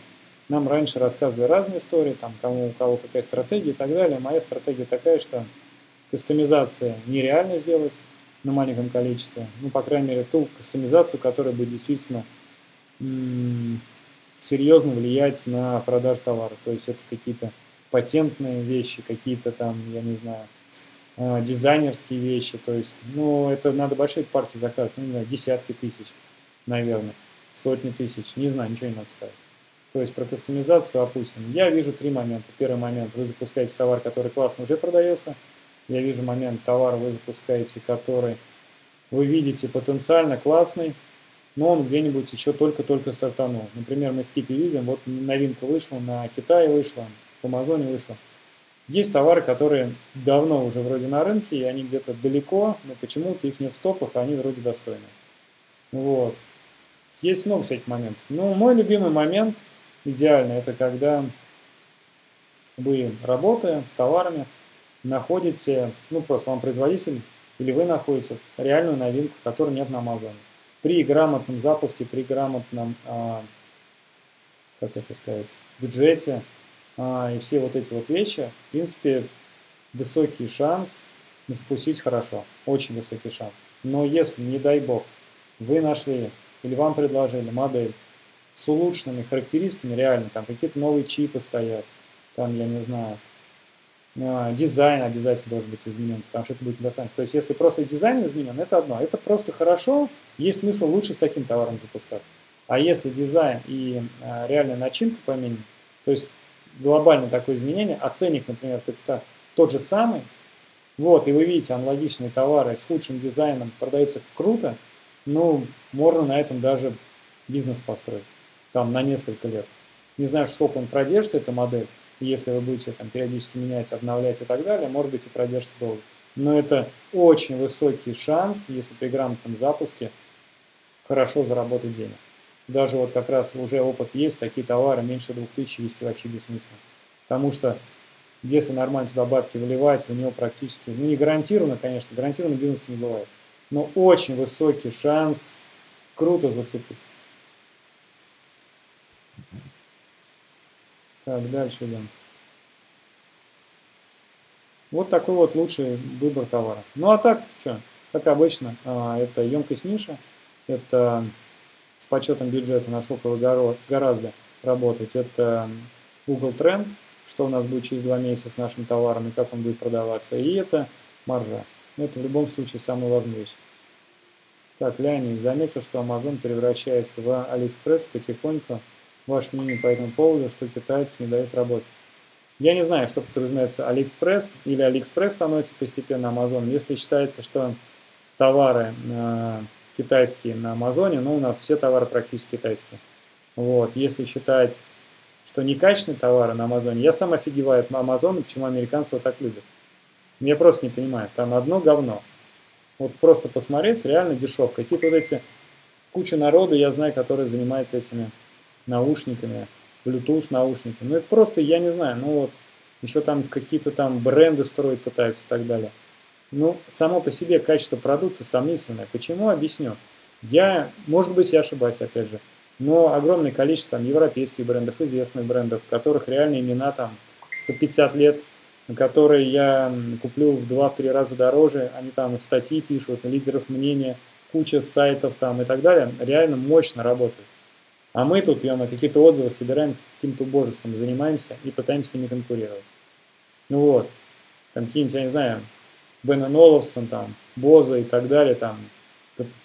Нам раньше рассказывали разные истории, там, кому у кого какая стратегия и так далее. Моя стратегия такая, что кастомизация нереально сделать на маленьком количестве. Ну, по крайней мере, ту кастомизацию, которая будет действительно серьезно влиять на продажу товара. То есть это какие-то патентные вещи, какие-то там, я не знаю, дизайнерские вещи. То есть, ну, это надо большие партии заказывать, ну, не знаю, десятки тысяч, наверное, сотни тысяч, не знаю, ничего не надо сказать. То есть про кастомизацию опустим. Я вижу три момента. Первый момент, вы запускаете товар, который классно уже продается. Я вижу момент, товар вы запускаете, который вы видите потенциально классный, но он где-нибудь еще только-только стартанул. Например, мы в типе видим, вот новинка вышла, на Китае вышла, в Амазоне вышла. Есть товары, которые давно уже вроде на рынке, и они где-то далеко, но почему-то их нет в стоках, а они вроде достойны. Вот. Есть много всяких моментов. Но мой любимый момент идеально, это когда вы, работая с товарами, находите, ну просто вам производитель, или вы находите реальную новинку, которой нет на Амазоне. При грамотном запуске, при грамотном, как это сказать, бюджете и все вот эти вот вещи, в принципе, высокий шанс запустить хорошо, очень высокий шанс. Но если, не дай бог, вы нашли или вам предложили модель с улучшенными характеристиками, реально, там какие-то новые чипы стоят, там, я не знаю, дизайн обязательно должен быть изменен, потому что это будет недостаточно. То есть, если просто дизайн изменен, это одно. Это просто хорошо, есть смысл лучше с таким товаром запускать. А если дизайн и реальная начинка поменена, то есть глобальное такое изменение, а ценник, например, представь, тот же самый, вот, и вы видите, аналогичные товары с худшим дизайном продаются круто, ну, можно на этом даже бизнес построить, там, на несколько лет. Не знаю, сколько он продержится, эта модель, если вы будете там периодически менять, обновлять и так далее, может быть, и продержится долго. Но это очень высокий шанс, если при грамотном запуске хорошо заработать денег. Даже вот как раз уже опыт есть, такие товары меньше 2000 вести вообще бессмысленно. Потому что если нормально туда бабки выливать, у него практически, ну не гарантированно, конечно, гарантированно бизнес не бывает, но очень высокий шанс круто зацепиться. Так, дальше идем. Вот такой вот лучший выбор товара. Ну а так, что, как обычно, это емкость ниши, это с подсчетом бюджета, насколько вы гораздо работать, это Google тренд, что у нас будет через 2 месяца с нашим товаром и как он будет продаваться, и это маржа. Это в любом случае самая важная вещь. Так, Леонид заметил, что Amazon превращается в AliExpress потихоньку. Ваше мнение по этому поводу, что китайцы не дают работать? Я не знаю, что подразумевается AliExpress, или AliExpress становится постепенно Amazon. Если считается, что товары китайские на Амазоне, ну у нас все товары практически китайские. Вот. Если считать, что некачественные товары на Амазоне, я сам офигеваю от Амазона, почему американцы его так любят. Я просто не понимаю, там одно говно. Вот просто посмотреть, реально дешевка. Какие-то вот эти, куча народу, я знаю, которые занимаются этими наушниками, Bluetooth наушниками. Ну это просто, я не знаю, ну вот, еще там какие-то там бренды строить пытаются и так далее. Ну, само по себе качество продукта сомнительное. Почему? Объясню. Я, может быть, я ошибаюсь, опять же, но огромное количество там европейских брендов, известных брендов, которых реально имена там по 50 лет, которые я куплю в 2-3 раза дороже, они там статьи пишут, лидеров мнения, куча сайтов там и так далее, реально мощно работают. А мы тут, ё-моё, какие-то отзывы собираем, каким-то убожеством занимаемся и пытаемся с ними конкурировать. Ну вот, там какие-нибудь, я не знаю, Бен Оловсон, там, Боза и так далее, там,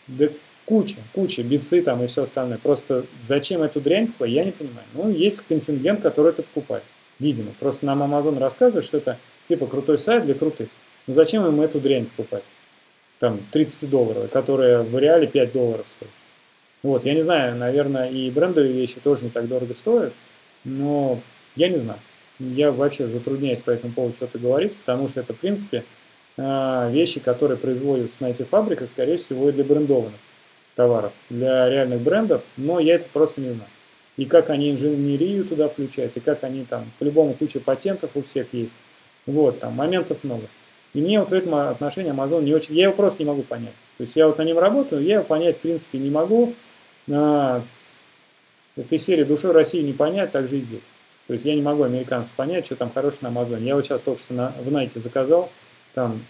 да куча, бицы там и все остальное. Просто зачем эту дрянь покупать, я не понимаю. Ну, есть контингент, который это покупает, видимо. Просто нам Amazon рассказывает, что это типа крутой сайт для крутых. Ну, зачем им эту дрянь покупать? Там, 30 долларов, которая в реале 5 долларов стоит. Вот, я не знаю, наверное, и брендовые вещи тоже не так дорого стоят, но я не знаю. Я вообще затрудняюсь по этому поводу что-то говорить, потому что это, в принципе, вещи, которые производятся на этих фабриках, скорее всего, и для брендованных товаров, для реальных брендов, но я это просто не знаю. И как они инженерию туда включают, и как они там, по-любому, куча патентов у всех есть. Вот, там, моментов много. И мне вот в этом отношении Amazon не очень... Я его просто не могу понять. То есть я вот на нем работаю, я его понять, в принципе, не могу. Этой серии «Душой России» не понять, так же и здесь. То есть я не могу американцев понять, что там хорошее на Амазоне. Я вот сейчас только что в Nike заказал там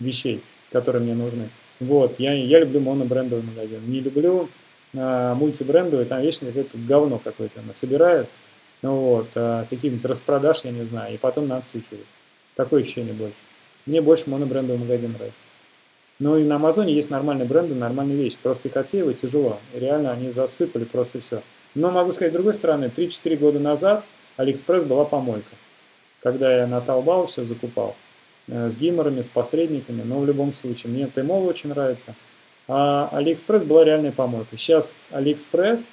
вещей, которые мне нужны. Вот, я люблю монобрендовый магазин. Не люблю мультибрендовый, там вечно какое-то говно какое-то собирают. вот, какие-нибудь распродаж, я не знаю, и потом на акцию кидать. Такое ощущение будет. Мне больше монобрендовый магазин нравится. Ну и на Амазоне есть нормальные бренды, нормальные вещи. Просто их отсеивать тяжело. Реально они засыпали просто все. Но могу сказать, с другой стороны, 3-4 года назад AliExpress была помойка. Когда я на Taobao все закупал. С гиммерами, с посредниками. Но в любом случае, мне Тэмол очень нравится. А AliExpress была реальная помойка. Сейчас AliExpress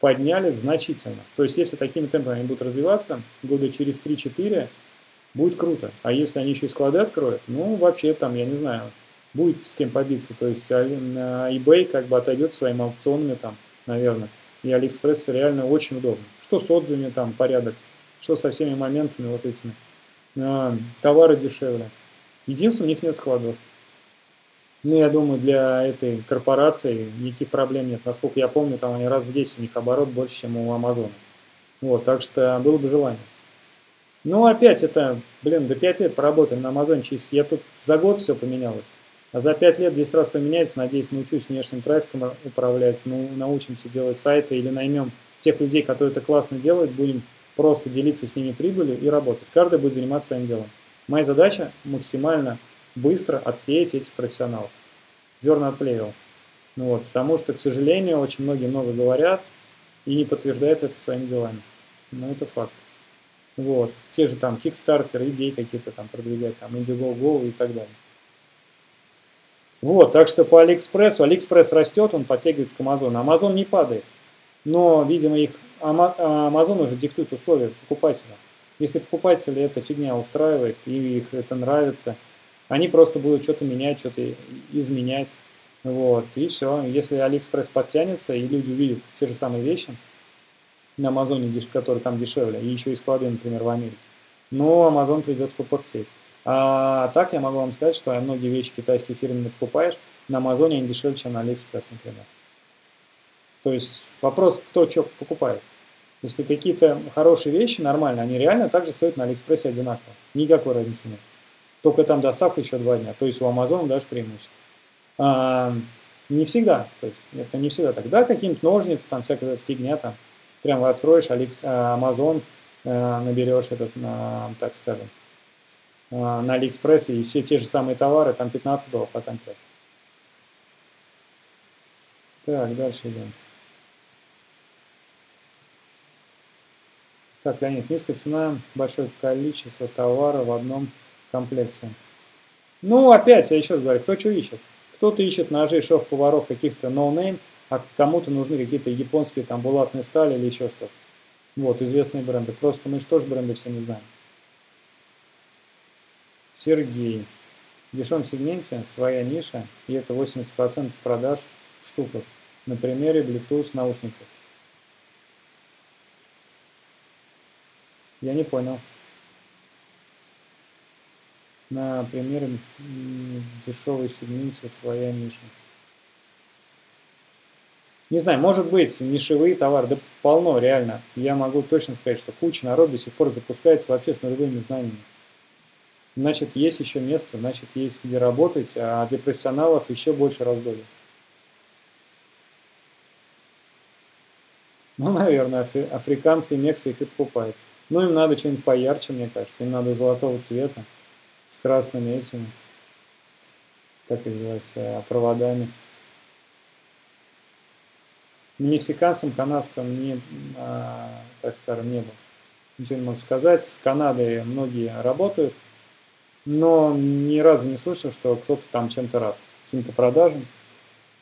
подняли значительно. То есть, если такими темпами они будут развиваться, года через 3-4 будет круто. А если они еще и склады откроют, ну, вообще там, я не знаю, будет с кем побиться. То есть, eBay как бы отойдет своими аукционами там, наверное. И AliExpress реально очень удобно. Что с отзывами там порядок, что со всеми моментами вот этими. Товары дешевле. Единственное, у них нет складов. Ну, я думаю, для этой корпорации никаких проблем нет. Насколько я помню, там они раз в 10 у них оборот больше, чем у Амазона. Вот, так что было бы желание. Ну, опять это, блин, до 5 лет поработаем на Амазоне. Я тут за год все поменялось. А за 5 лет 10 раз поменяется. Надеюсь, научусь внешним трафиком управлять. Ну, научимся делать сайты или наймем тех людей, которые это классно делают. Будем просто делиться с ними прибылью и работать. Каждый будет заниматься своим делом. Моя задача максимально быстро отсеять этих профессионалов. Зерна отплевел. Ну, вот, потому что, к сожалению, очень многие много говорят и не подтверждают это своими делами. Но это факт. Вот. Те же там кикстартеры, идеи какие-то там продвигать, там Indiegogo и так далее. Вот, так что по Алиэкспрессу. Алиэкспресс растет, он подтягивается к Амазону. Амазон не падает. Но, видимо, их Амазон уже диктует условия покупателя. Если покупатели эта фигня устраивает и их это нравится, они просто будут что-то менять, что-то изменять. Вот, и все. Если Алиэкспресс подтянется и люди увидят те же самые вещи, на Амазоне, который там дешевле, и еще и склады, например, в Америке. Но Амазон придется попахтеть. А так я могу вам сказать, что многие вещи китайские фирменные покупаешь, на Амазоне они дешевле, чем на Алиэкспресс, например. То есть вопрос, кто что покупает. Если какие-то хорошие вещи, нормальные, они реально также стоят на Алиэкспрессе одинаково. Никакой разницы нет. Только там доставка еще 2 дня. То есть у Амазона даже преимущество. Не всегда. То есть это не всегда так. Да, какие-нибудь ножницы, там всякая фигня там. Прямо откроешь Amazon, наберешь этот, так скажем, на AliExpress и все те же самые товары, там $15, а там 5. Так, дальше идем. Так, Леонид, низкая цена, большое количество товара в одном комплексе. Ну, опять, я еще раз говорю, кто что ищет? Кто-то ищет ножи, шов-поваров, каких-то no-name, а кому-то нужны какие-то японские там булатные стали или еще что-то. Вот, известные бренды. Просто мы же тоже бренды все не знаем. Сергей. В дешевом сегменте своя ниша, и это 80% продаж в штуках. На примере Bluetooth наушников. Я не понял. На примере дешевой сегменте своя ниша. Не знаю, может быть, нишевые товары, да полно, реально. Я могу точно сказать, что куча народа до сих пор запускается вообще с нулевыми знаниями. Значит, есть еще место, значит, есть где работать, а для профессионалов еще больше раздолье. Ну, наверное, африканцы и мексы их и покупают. Но им надо что-нибудь поярче, мне кажется. Им надо золотого цвета, с красными этими, как их называется, проводами. Мексиканцам, канадским не, так скажем, не был. Ничего не могу сказать. С Канадой многие работают, но ни разу не слышал, что кто-то там чем-то рад, каким-то продажам.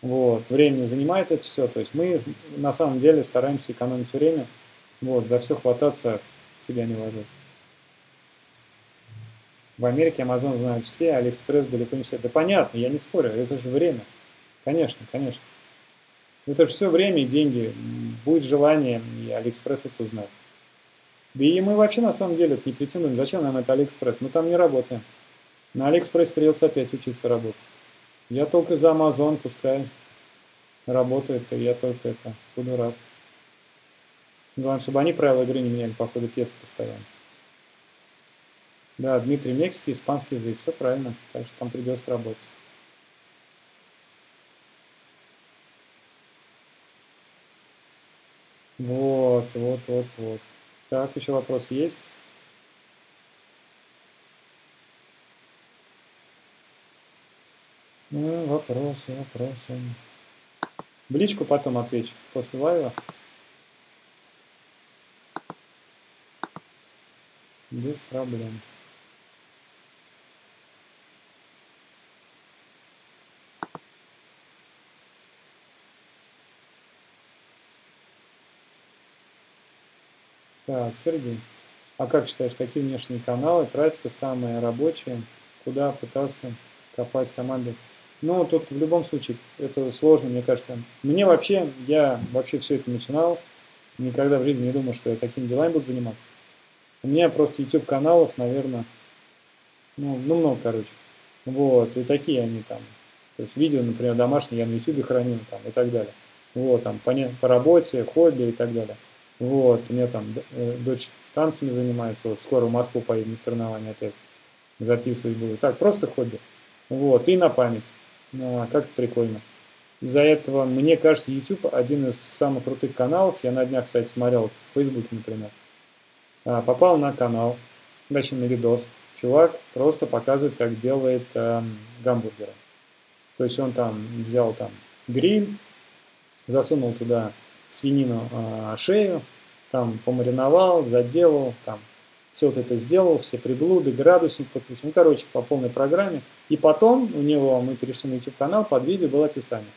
Вот. Времени занимает это все. То есть мы на самом деле стараемся экономить время. Вот. За все хвататься, себя не ложить. В Америке Amazon знают все, Алиэкспресс далеко не все. Да понятно, я не спорю, это же время. Конечно, конечно. Это же все время и деньги. Будет желание, и Алиэкспресс это узнает. Да и мы вообще на самом деле не претендуем. Зачем нам это Алиэкспресс? Мы там не работаем. На Алиэкспресс придется опять учиться работать. Я только за Амазон, пускай работает, и я только это буду рад. Главное, чтобы они правила игры не меняли по ходу пьесы постоянно. Да, Дмитрий Мексики, испанский язык. Все правильно, так что там придется работать. Вот. Так, еще вопрос есть? Ну, вопросы. В личку потом отвечу. Посылаю. Без проблем. Так, Сергей, а как считаешь, какие внешние каналы, трафика самые рабочие, куда пытался копать команду? Ну, тут в любом случае это сложно, мне кажется. Я вообще все это начинал, никогда в жизни не думал, что я такими делами буду заниматься. У меня просто YouTube каналов, наверное, много, короче. Вот, и такие они там. То есть видео, например, домашние я на YouTube хранил там, и так далее. Вот, там, по работе, хобби и так далее. Вот, у меня там дочь танцами занимается, вот скоро в Москву поеду на соревнования опять записывать буду. Так, просто хобби. Вот, и на память. Как-то прикольно. Из-за этого, мне кажется, YouTube один из самых крутых каналов. Я на днях, кстати, смотрел в Фейсбуке, например. Попал на канал, точнее на видос. Чувак просто показывает, как делает гамбургеры. То есть он там взял там гриль, засунул туда свинину шею, там помариновал, заделал, там все вот это сделал, все приблуды, градусник подключил, короче, по полной программе. И потом у него, мы перешли на YouTube канал, под видео было описание.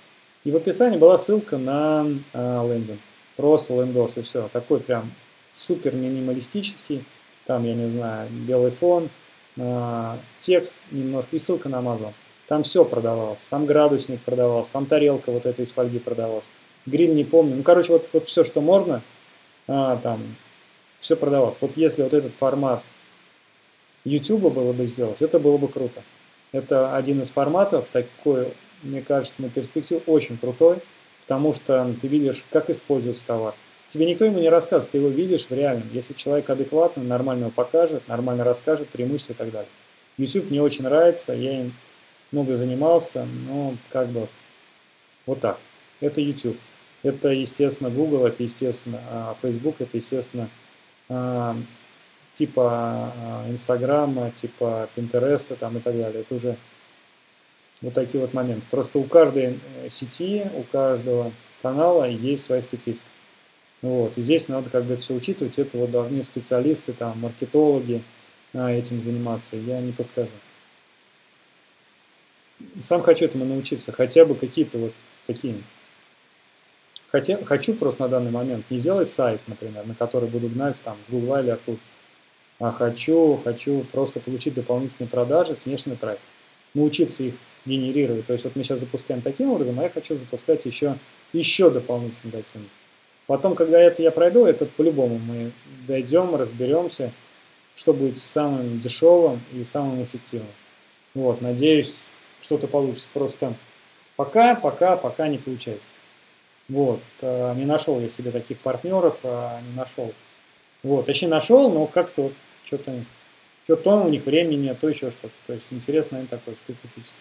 И в описании была ссылка на лендинг, просто лендос и все, такой прям супер минималистический, там, я не знаю, белый фон, текст немножко и ссылка на Amazon. Там все продавалось, там градусник продавался, там тарелка вот эта из фольги продавалась. Гриль не помню. Короче, вот все, что можно, там, все продавалось. Вот если вот этот формат YouTube было бы сделать, это было бы круто. Это один из форматов, такой, мне кажется, на перспективу очень крутой, потому что ты видишь, как используется товар. Тебе никто ему не рассказывает, ты его видишь в реальном. Если человек адекватно, нормально его покажет, нормально расскажет, преимущества и так далее. YouTube мне очень нравится, я им много занимался, но как бы вот так. Это YouTube. Это, естественно, Google, это, естественно, Facebook, это, естественно, типа Instagram, типа Pinterest там, и так далее. Это уже вот такие вот моменты. Просто у каждой сети, у каждого канала есть своя специфика. Вот. И здесь надо как бы все учитывать. Это вот должны специалисты, там, маркетологи этим заниматься. Я не подскажу. Сам хочу этому научиться. Хотя бы какие-то вот такие... Хочу просто на данный момент не сделать сайт, например, на который буду гнать там с Google или откуда, а хочу просто получить дополнительные продажи с внешнего трафика, научиться их генерировать. То есть вот мы сейчас запускаем таким образом, а я хочу запускать еще дополнительно таким. Потом, когда это я пройду, это по-любому мы дойдем, разберемся, что будет самым дешевым и самым эффективным. Вот, надеюсь, что-то получится. Просто пока не получается. Вот, не нашел я себе таких партнеров, не нашел. Вот, точнее нашел, но как-то что-то у них времени нет, то еще что-то. То есть интерес, наверное, такой специфический.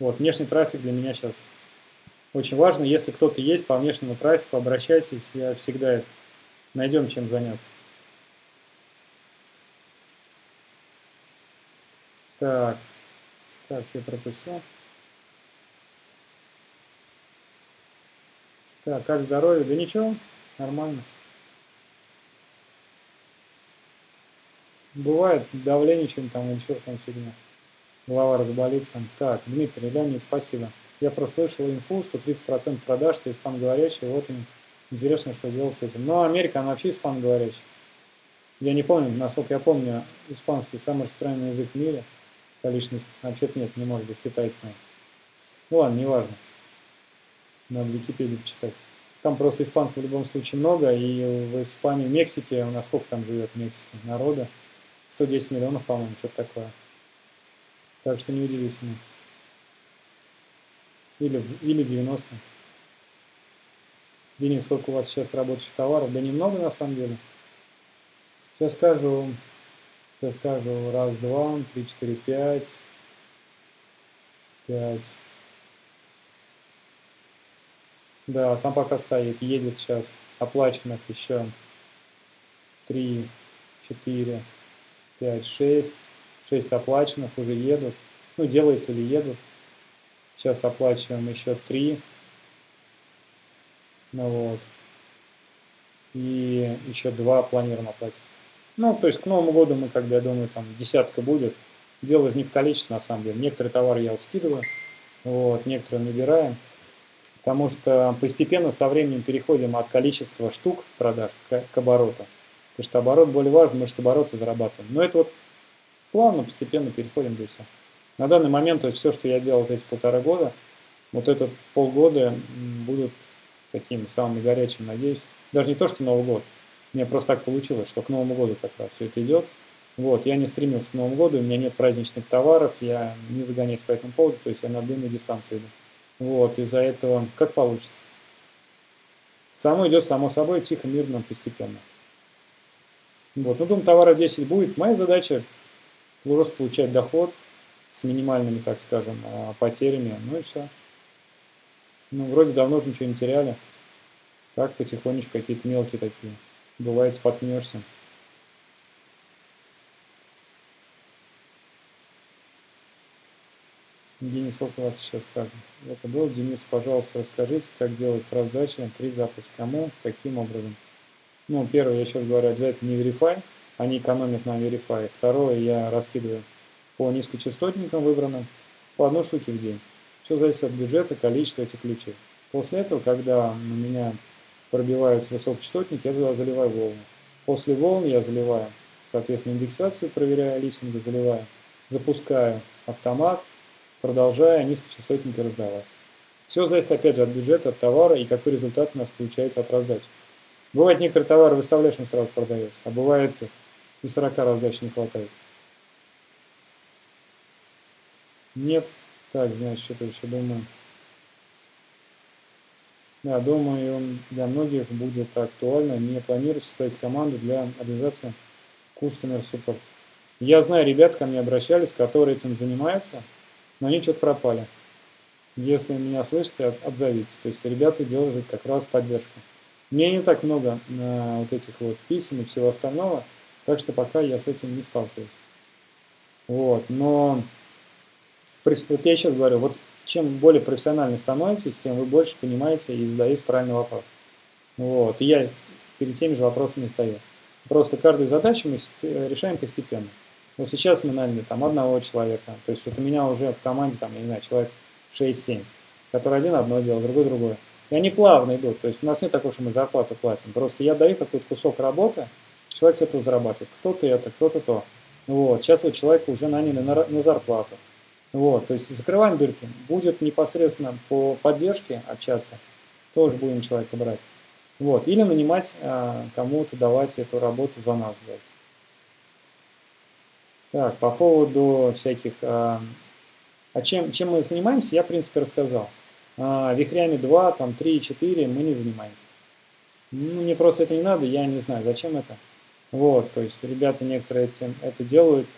Вот, внешний трафик для меня сейчас очень важно. Если кто-то есть по внешнему трафику, обращайтесь, я всегда найдем чем заняться. Так, что я пропустил? Так, как здоровье? Да ничего, нормально. Бывает давление чем там, или черт там фигня. Голова разболится. Так, Дмитрий, Леонид, спасибо. Я просто слышал инфу, что 30% продаж, что испаноговорящие, вот им интересно, что делать с этим. Но Америка, она вообще испаноговорящая. Я не помню, насколько я помню, испанский самый распространенный язык в мире. Количество, вообще-то нет, не может быть, китайский. Ну ладно, неважно. Надо Википедию почитать. Там просто испанцев в любом случае много, и в Испании, в Мексике, у нас сколько там живет в Мексике народа? 110 миллионов, по-моему, что-то такое. Так что неудивительно. Или 90. Денис, сколько у вас сейчас работающих товаров? Да немного, на самом деле. Сейчас скажу. Раз, два, три, четыре, пять. Да, там пока стоит, едет сейчас оплаченных еще 3, 4, 5, 6. 6 оплаченных уже едут. Ну, делается ли едут. Сейчас оплачиваем еще 3. Ну вот. И еще 2 планируем оплатить. Ну, то есть к Новому году мы, как бы, я думаю, там десятка будет. Дело не в количестве, на самом деле. Некоторые товары я вот скидываю, вот, некоторые набираем. Потому что постепенно со временем переходим от количества штук продаж к обороту. Потому что оборот более важен, мы же с оборота зарабатываем. Но это вот плавно, постепенно переходим до всего. На данный момент, то есть все, что я делал эти 1,5 года, вот это полгода будут такими самыми горячими, надеюсь. Даже не то, что Новый год. Мне просто так получилось, что к Новому году как раз все это идет. Вот, я не стремился к Новому году, у меня нет праздничных товаров, я не загоняюсь по этому поводу, то есть я на длинную дистанцию иду. Вот, из-за этого как получится. Само идет, само собой, тихо, мирно, постепенно. Вот, ну, думаю, товаров 10 будет. Моя задача просто получать доход с минимальными, так скажем, потерями. Ну и все. Ну, вроде давно уже ничего не теряли. Так, потихонечку какие-то мелкие такие. Бывает, споткнешься. Денис, сколько у вас сейчас так? Это был Денис, пожалуйста, расскажите, как делать раздачи при запуске, кому, каким образом. Ну, первое, я еще говорю, обязательно не верифай, они экономят на верифай. Второе, я раскидываю по низкочастотникам выбранным, по одной штуке в день. Все зависит от бюджета, количества этих ключей. После этого, когда у меня пробиваются высокочастотники, я туда заливаю волны. После волн я заливаю, соответственно, индексацию проверяю, листинги заливаю, запускаю автомат, продолжая низкочастотники раздавать. Все зависит, опять же, от бюджета, от товара и какой результат у нас получается от раздачи. Бывает, некоторые товары выставляешь, он сразу продается, а бывает, и 40 раздач не хватает. Нет. Так, значит, что-то еще думаю. Да, думаю, для многих будет актуально. Не планирую составить команду для организации Customer Support. Я знаю, ребят ко мне обращались, которые этим занимаются, но они что-то пропали. Если меня слышите, отзовитесь. То есть ребята делают как раз поддержку. Мне не так много вот этих вот писем и всего остального, так что пока я с этим не сталкиваюсь. Вот, но вот я сейчас говорю, вот чем более профессионально становитесь, тем вы больше понимаете и задаете правильный вопрос. Вот, и я перед теми же вопросами стою. Просто каждую задачу мы решаем постепенно. Но сейчас мы наняли там одного человека, то есть вот у меня уже в команде там, я не знаю, человек 6-7, который один одно делал, другой другое. И они плавно идут, то есть у нас нет такого, что мы зарплату платим, просто я даю какой-то кусок работы, человек с этого зарабатывает, кто-то это, кто-то то. Вот, сейчас вот человека уже наняли на зарплату. Вот, то есть закрываем дырки, будет непосредственно по поддержке общаться, тоже будем человека брать. Вот, или нанимать кому-то, давать эту работу за нас делать. Так, по поводу всяких... чем мы занимаемся, я, в принципе, рассказал. Вихрями 2, там, 3, 4 мы не занимаемся. Ну, мне просто это не надо, я не знаю, зачем это. Вот, то есть ребята некоторые это делают,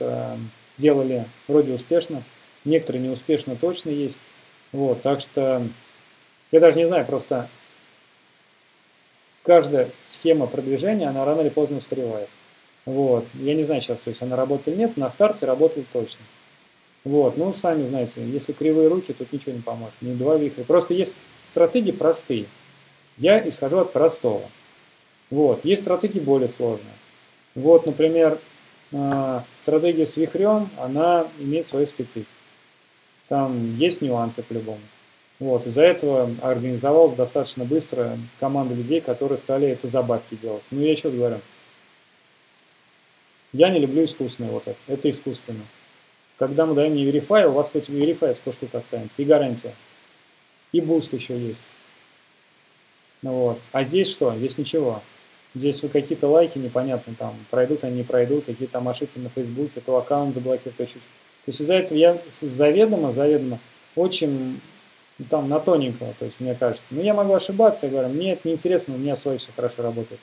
делали вроде успешно, некоторые неуспешно точно есть. Вот, так что я даже не знаю, просто каждая схема продвижения, она рано или поздно устаревает. Вот, я не знаю сейчас, то есть она работает или нет, на старте работает точно. Вот, ну, сами знаете, если кривые руки, тут ничего не поможет, ни два вихря. Просто есть стратегии простые, я исхожу от простого. Вот, есть стратегии более сложные. Вот, например, стратегия с вихрем, она имеет свою специфику. Там есть нюансы по-любому. Вот, из-за этого организовалась достаточно быстро команда людей, которые стали это за бабки делать. Ну, я еще говорю. Я не люблю искусственное, вот это искусственно. Когда мы даем не verify, у вас хоть verify 100 штук останется, и гарантия, и буст еще есть. Вот. А здесь что? Здесь ничего. Здесь вы какие-то лайки непонятно, там, пройдут они, не пройдут, какие-то там ошибки на Фейсбуке, то аккаунт заблокируют, то еще. То есть из-за этого я заведомо очень там на тоненького, то есть мне кажется. Но я могу ошибаться, я говорю, мне это неинтересно, у меня свой все хорошо работает.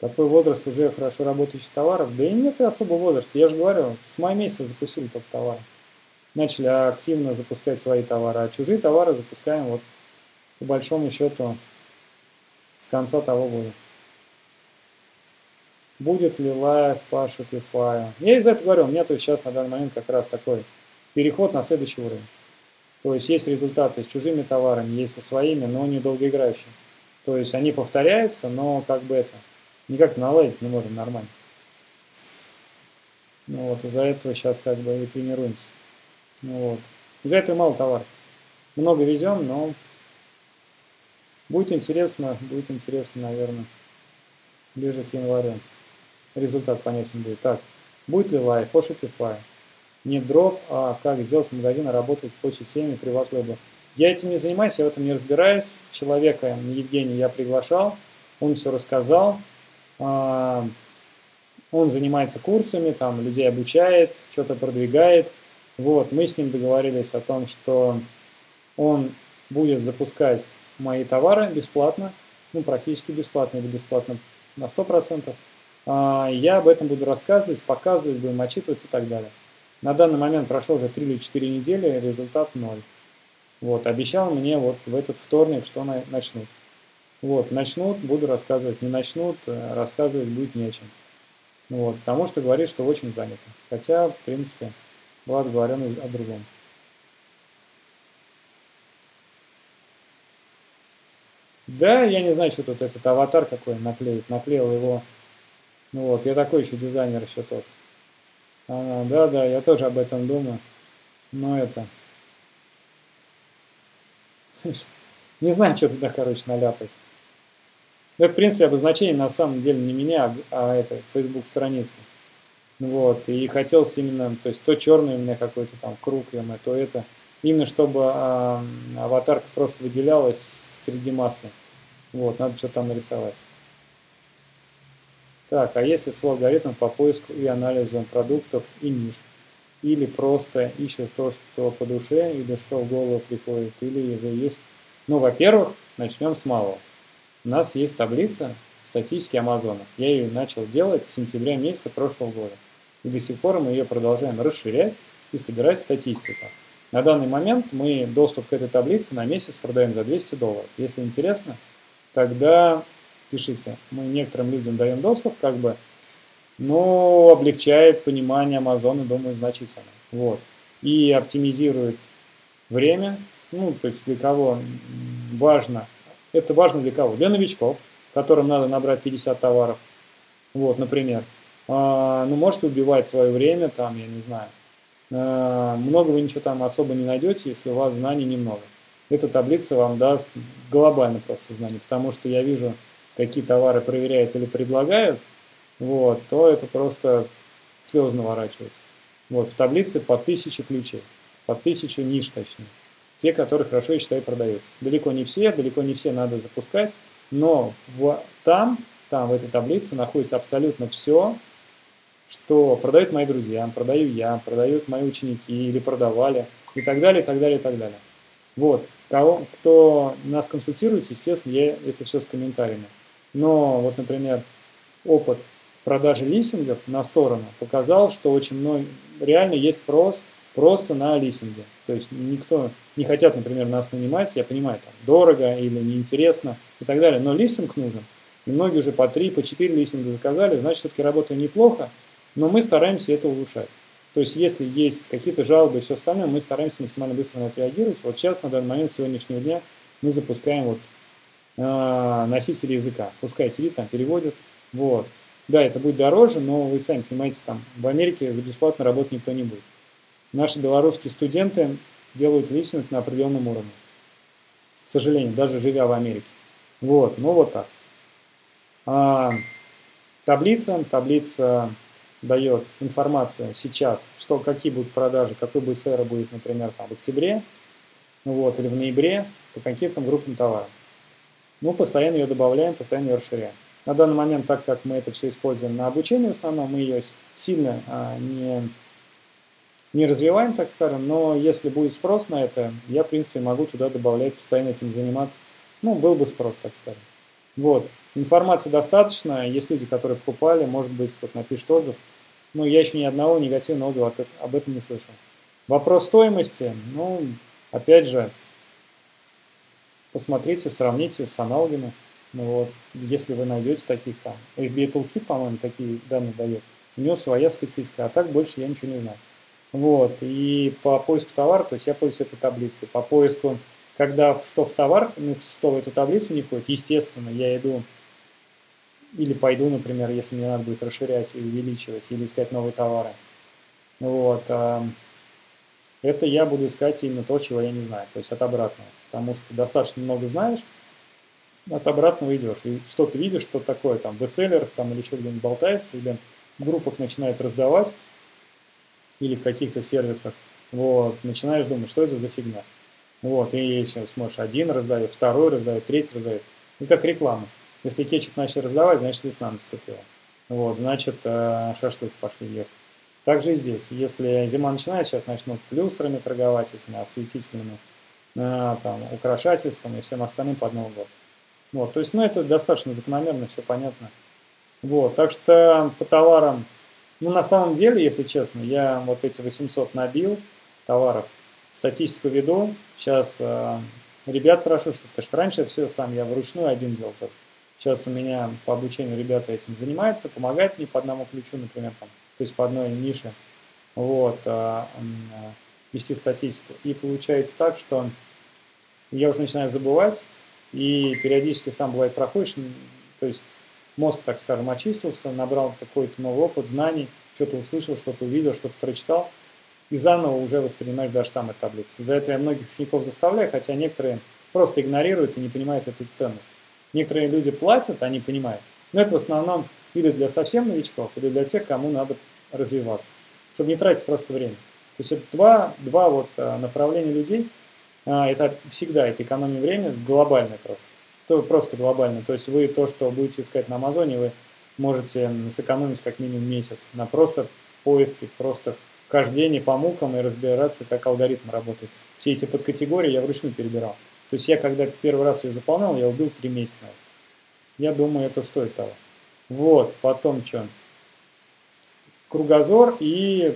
Какой возраст уже хорошо работающих товаров? Да и нет особого возраста. Я же говорю, с мая месяца запустили только товары. Начали активно запускать свои товары, а чужие товары запускаем вот по большому счету с конца того года. Будет ли лайв по Shopify? Я из-за этого говорю, у меня то есть сейчас на данный момент как раз такой переход на следующий уровень. То есть есть результаты с чужими товарами, есть со своими, но не долгоиграющие. То есть они повторяются, но как бы это никак наладить не можем нормально. Ну вот, из-за этого сейчас как бы и тренируемся. Ну вот. Из-за этого мало товаров. Много везем, но будет интересно, наверное, ближе к январю. Результат понятен будет. Так, будет ли лайв по Shopify? Не дроп, а как сделать с магазина работать по системе приват-лейбла. Я этим не занимаюсь, я в этом не разбираюсь. Человека, Евгения, я приглашал, он все рассказал. Он занимается курсами, там людей обучает, что-то продвигает. Вот, мы с ним договорились о том, что он будет запускать мои товары бесплатно, ну, практически бесплатно или бесплатно на 100%. Я об этом буду рассказывать, показывать, будем отчитываться и так далее. На данный момент прошло уже 3 или 4 недели, результат 0. Вот, обещал мне вот в этот вторник, что начнут. Вот, начнут, буду рассказывать, не начнут, рассказывать будет нечем. Вот, потому что говорит, что очень занято. Хотя, в принципе, была отговорена о другом. Да, я не знаю, что тут этот аватар какой наклеит. Наклеил его. Ну вот, я такой еще дизайнер еще тот. Да, я тоже об этом думаю. Но это... Не знаю, что туда, короче, наляпать. Это, в принципе, обозначение на самом деле не меня, а это Facebook страницы. Вот, и хотелось именно, то есть то черный у меня какой-то там круг, то это, именно чтобы аватарка просто выделялась среди массы. Вот, надо что-то там нарисовать. Так, а если с алгоритмом по поиску и анализу продуктов и ниш? Или просто ищу то, что по душе, или что в голову приходит, или же есть... Ну, во-первых, начнем с малого. У нас есть таблица статистики Амазона. Я ее начал делать с сентября месяца прошлого года. И до сих пор мы ее продолжаем расширять и собирать статистику. На данный момент мы доступ к этой таблице на месяц продаем за $200. Если интересно, тогда пишите. Мы некоторым людям даем доступ, как бы, но облегчает понимание Амазона, думаю, значительно. Вот. И оптимизирует время. Ну, то есть для кого важно. Это важно для кого? Для новичков, которым надо набрать 50 товаров, вот, например. Ну, можете убивать свое время, там, я не знаю. Много вы ничего там особо не найдете, если у вас знаний немного. Эта таблица вам даст глобально просто знания, потому что я вижу, какие товары проверяют или предлагают, вот, то это просто слезы наворачивается. Вот, в таблице по 1000 ключей, по 1000 ниш, точнее. Те, которые хорошо, я считаю, продаются. Далеко не все надо запускать, но там, в этой таблице, находится абсолютно все, что продают мои друзья, продаю я, продают мои ученики или продавали и так далее, и так далее, и так далее. Вот. Кто нас консультирует, естественно, я это все с комментариями. Но вот, например, опыт продажи листингов на сторону показал, что очень много, реально есть спрос просто на листинге. То есть никто не хотят, например, нас нанимать, я понимаю, там, дорого или неинтересно и так далее, но листинг нужен. И многие уже по 3, по 4 листинга заказали, значит, все-таки работаем неплохо, но мы стараемся это улучшать. То есть если есть какие-то жалобы и все остальное, мы стараемся максимально быстро на это реагировать. Вот сейчас, на данный момент, сегодняшнего дня, мы запускаем вот, носители языка. Пускай сидит, там переводит. Вот. Да, это будет дороже, но вы сами понимаете, там в Америке за бесплатно работать никто не будет. Наши белорусские студенты делают листинг на определенном уровне. К сожалению, даже живя в Америке. Вот, ну вот так. Таблица дает информацию сейчас, что, какие будут продажи, какой БСР будет, например, там, в октябре, вот, или в ноябре, по каким-то группам товаров. Ну, постоянно ее добавляем, постоянно ее расширяем. На данный момент, так как мы это все используем на обучение в основном, мы ее сильно не развиваем, так скажем, но если будет спрос на это, я, в принципе, могу туда добавлять, постоянно этим заниматься. Ну, был бы спрос, так скажем. Вот. Информации достаточно. Есть люди, которые покупали, может быть, кто-то напишет отзыв. Но я еще ни одного негативного отзыва об этом не слышал. Вопрос стоимости, ну, опять же, посмотрите, сравните с аналогами. Ну, вот, если вы найдете таких там, FBA Toolkit, по-моему, такие данные дает, у него своя специфика, а так больше я ничего не знаю. Вот, и по поиску товара, то есть я пользуюсь этой таблицей, по поиску, когда что в товар, ну, что в эту таблицу не входит, естественно, я иду, или пойду, например, если мне надо будет расширять и увеличивать, или искать новые товары. Вот, это я буду искать именно то, чего я не знаю, то есть от обратного, потому что достаточно много знаешь, от обратного идешь, и что ты видишь, что такое, там, в бестселлерах, там, или еще где-нибудь болтается, или в группах начинают раздавать, или в каких-то сервисах, вот, начинаешь думать, что это за фигня, вот, и сейчас смотришь, один раздает, второй раздает, третий раздает, и как реклама, если кетчуп начали раздавать, значит, весна наступила, вот, значит, шашлык пошли ехать. Также и здесь, если зима начинает, сейчас начнут люстрами торговать, этими осветительными, там, украшательствами и всем остальным под Новый год. Вот, то есть, ну, это достаточно закономерно, все понятно. Вот, так что по товарам, ну, на самом деле, если честно, я вот эти 800 набил товаров, статистику веду, сейчас ребят прошу, потому что раньше все сам я вручную один делал. Сейчас у меня по обучению ребята этим занимаются, помогают мне по одному ключу, например, там, то есть по одной нише, вот, вести статистику. И получается так, что я уже начинаю забывать, и периодически сам, бывает, проходишь, то есть мозг, так скажем, очистился, набрал какой-то новый опыт, знаний, что-то услышал, что-то увидел, что-то прочитал, и заново уже воспринимаешь даже сам эту таблицу. За это я многих учеников заставляю, хотя некоторые просто игнорируют и не понимают эту ценность. Некоторые люди платят, они понимают, но это в основном или для совсем новичков, или для тех, кому надо развиваться, чтобы не тратить просто время. То есть это два вот направления людей. Это всегда, это экономия времени, глобально просто. То, просто глобально. То есть вы то, что будете искать на Амазоне, вы можете сэкономить как минимум месяц на просто поиске, просто хождении по мукам и разбираться, как алгоритм работает. Все эти подкатегории я вручную перебирал. То есть я, когда первый раз ее заполнял, я убил 3 месяца. Я думаю, это стоит того. Вот, потом что? Кругозор и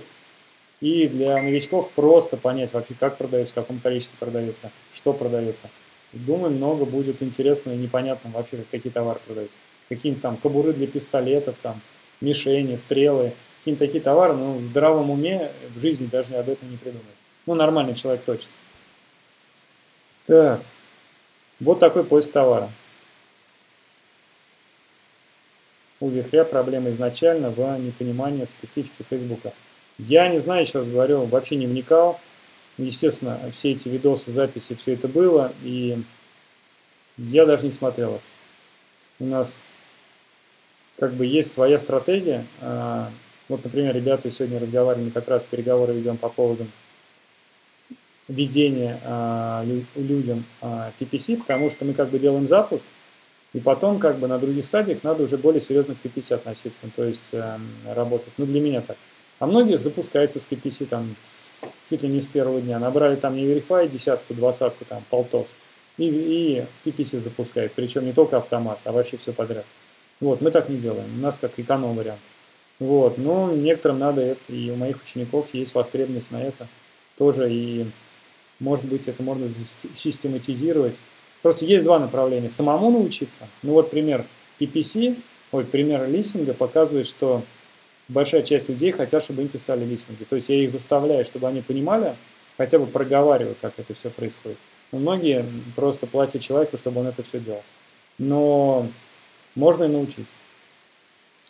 для новичков просто понять вообще, как продается, в каком количестве продается, что продается. Думаю, много будет интересного и непонятного вообще, какие товары продаются. Какие-нибудь там кобуры для пистолетов, там, мишени, стрелы, какие-нибудь такие товары, ну, в здравом уме в жизни даже об этом не придумает. Ну, нормальный человек точно. Так, вот такой поиск товара. У вихря проблема изначально в непонимании специфики Фейсбука. Я не знаю, еще раз говорю, вообще не вникал. Естественно, все эти видосы, записи, все это было, и я даже не смотрел их. У нас как бы есть своя стратегия. Вот, например, ребята сегодня разговаривали, как раз переговоры ведем по поводу ведения людям PPC, потому что мы как бы делаем запуск, и потом как бы на других стадиях надо уже более серьезно к PPC относиться, то есть работать. Ну, для меня так. А многие запускаются с PPC там чуть ли не с первого дня. Набрали там не верифай, десятку, двадцатку, там, полтос. И PPC запускают. Причем не только автомат, а вообще все подряд. Вот, мы так не делаем. У нас как эконом-вариант. Вот, но некоторым надо это, и у моих учеников есть востребованность на это тоже. И, может быть, это можно систематизировать. Просто есть два направления. Самому научиться. Ну, вот пример PPC, ой, пример листинга показывает, что большая часть людей хотят, чтобы им писали листинги. То есть я их заставляю, чтобы они понимали, хотя бы проговаривают, как это все происходит. Но многие просто платят человеку, чтобы он это все делал. Но можно и научить.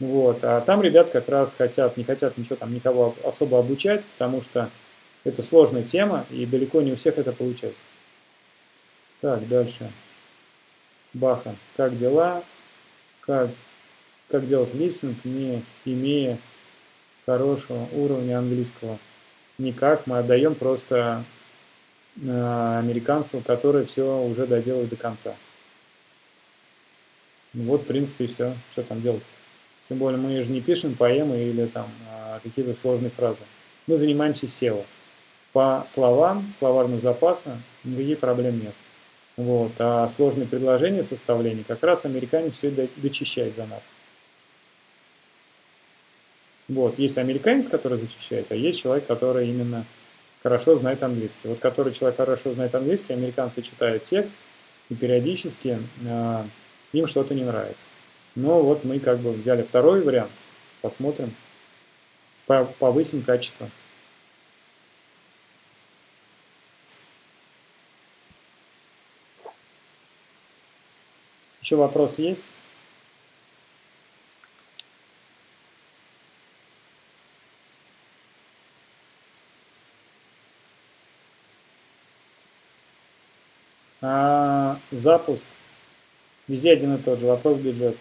Вот. А там ребят как раз не хотят ничего там никого особо обучать, потому что это сложная тема, и далеко не у всех это получается. Так, дальше. Баха. Как дела? Как делать листинг, не имея хорошего уровня английского? Никак. Мы отдаем просто американцам, которые все уже доделают до конца. Вот, в принципе, и все. Что там делать? Тем более мы же не пишем поэмы или там какие-то сложные фразы. Мы занимаемся SEO. По словам, словарного запаса никаких проблем нет. Вот. А сложные предложения, составления, как раз американец все дочищает за нас. Вот, есть американец, который зачищает, а есть человек, который именно хорошо знает английский. Вот который человек хорошо знает английский, американцы читают текст, и периодически им что-то не нравится. Но вот мы как бы взяли второй вариант, посмотрим, повысим качество. Еще вопрос есть? Запуск. Везде один и тот же вопрос бюджет.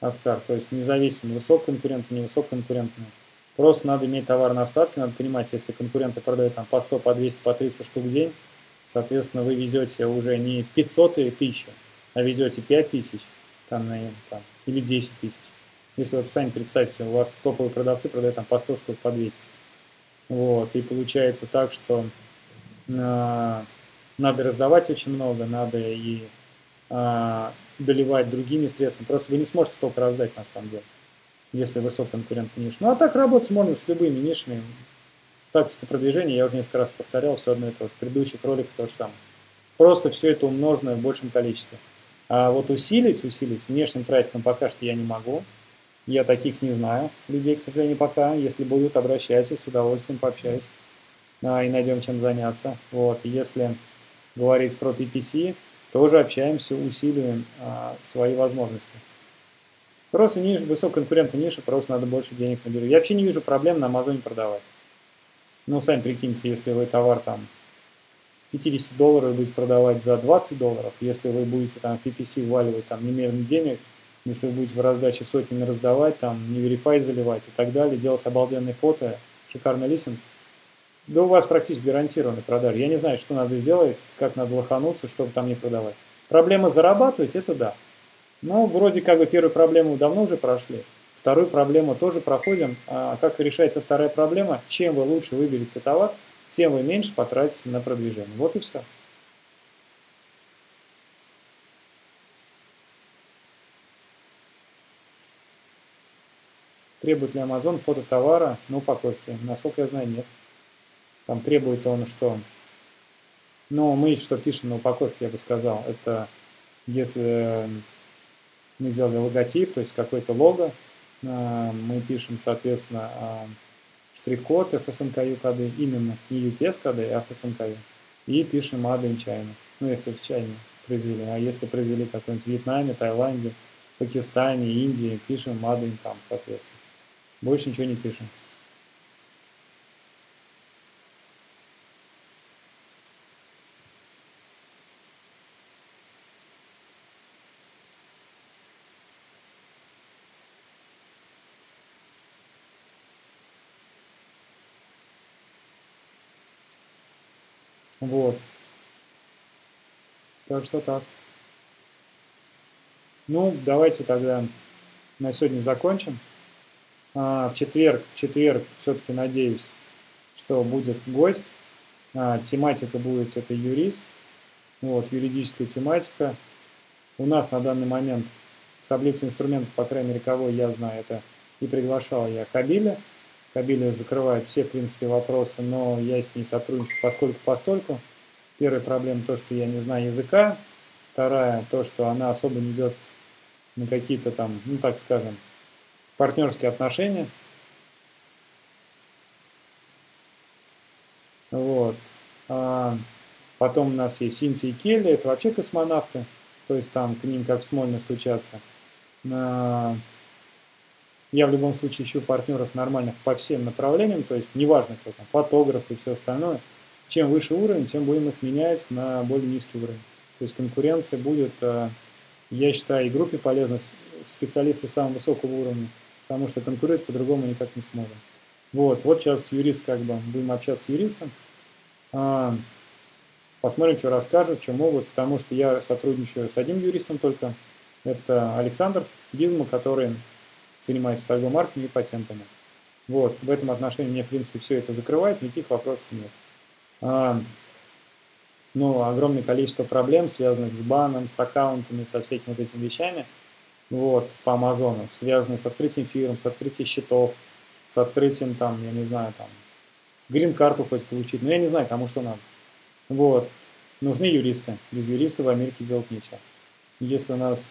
Оскар. То есть независимо, высококонкурентный, невысококонкурентный. Просто надо иметь товарные остатки, надо понимать, если конкуренты продают там по 100, по 200, по 300 штук в день, соответственно, вы везете уже не 500 или 1000, а везете 5000 там, или 10 тысяч. Если вот сами представьте, у вас топовые продавцы продают там по 100 штук, по 200. Вот. И получается так, что надо раздавать очень много, надо и доливать другими средствами. Просто вы не сможете столько раздать, на самом деле, если высококонкурентная ниша. Ну, а так работать можно с любыми нишами. Тактика продвижения, я уже несколько раз повторял, все одно и то же. В предыдущих роликах то же самое. Просто все это умножено в большем количестве. А вот усилить внешним трафиком пока что я не могу. Я таких не знаю людей, к сожалению, пока. Если будут, обращайтесь, с удовольствием пообщаюсь. И найдем чем заняться. Вот. Если говорить про PPC, тоже общаемся, усиливаем свои возможности. Просто высококонкурентная ниша, просто надо больше денег на бирже. Я вообще не вижу проблем на Амазоне продавать. Ну, сами прикиньте, если вы товар там $50 будете продавать за $20, если вы будете там PPC вваливать там немерено денег, если вы будете в раздаче сотни раздавать, там не верифай заливать и так далее, делать обалденные фото, шикарный листинг, да у вас практически гарантированный продажи. Я не знаю, что надо сделать, как надо лохануться, чтобы там не продавать. Проблема зарабатывать, это да. Но вроде как бы первую проблему давно уже прошли, вторую проблему тоже проходим. А как решается вторая проблема? Чем вы лучше выберете товар, тем вы меньше потратите на продвижение. Вот и все. Требует ли Amazon фото товара на упаковке? Насколько я знаю, нет. Там требует он, что... Ну, мы что пишем на упаковке, я бы сказал, это если мы сделали логотип, то есть какой-то лого, мы пишем, соответственно, штрих-код, FSMKU коды, именно не UPS коды, а FSMKU, и пишем Made in China. Ну, если в Чайне произвели, а если произвели какой-нибудь в Вьетнаме, Таиланде, Пакистане, Индии, пишем Made in там, соответственно. Больше ничего не пишем. Вот. Так что так. Ну, давайте тогда на сегодня закончим. В четверг все-таки надеюсь, что будет гость. Тематика будет, это юрист. Вот, юридическая тематика. У нас на данный момент в таблице инструментов, по крайней мере, кого я знаю, это и приглашал я Кабиля. Кабиля закрывает все, в принципе, вопросы, но я с ней сотрудничаю поскольку-постольку. Первая проблема то, что я не знаю языка. Вторая то, что она особо не идет на какие-то там, ну так скажем, партнерские отношения. Вот. А потом у нас есть Синтия и Келли, это вообще космонавты, то есть там к ним как смольно стучаться. Я в любом случае ищу партнеров нормальных по всем направлениям, то есть неважно кто там, фотограф и все остальное. Чем выше уровень, тем будем их менять на более низкий уровень. То есть конкуренция будет, я считаю, и группе полезна, специалисты самого высокого уровня, потому что конкурировать по-другому никак не сможем. Вот сейчас юрист, как бы, будем общаться с юристом. Посмотрим, что расскажут, что могут, потому что я сотрудничаю с одним юристом только. Это Александр Дизма, который занимается торговым марками и патентами. Вот, в этом отношении мне, в принципе, все это закрывает, никаких вопросов нет. Но огромное количество проблем, связанных с баном, с аккаунтами, со всякими вот этими вещами, вот, по Амазону, связанные с открытием фирм, с открытием счетов, с открытием, там, я не знаю, там, грин-карту хоть получить, но я не знаю, кому что надо. Вот, Нужны юристы. Без юриста в Америке делать нечего. Если у нас,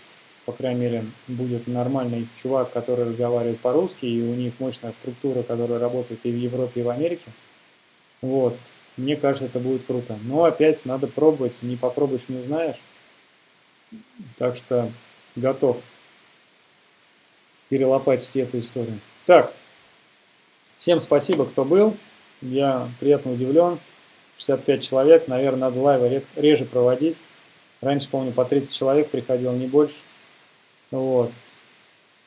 по крайней мере, будет нормальный чувак, который разговаривает по-русски, и у них мощная структура, которая работает и в Европе, и в Америке, вот, мне кажется, это будет круто. Но опять надо пробовать. Не попробуешь, не узнаешь. Так что готов перелопатить эту историю. Так, всем спасибо, кто был. Я приятно удивлен. 65 человек. Наверное, надо лайвы реже проводить. Раньше, помню, по 30 человек приходило, не больше. Вот.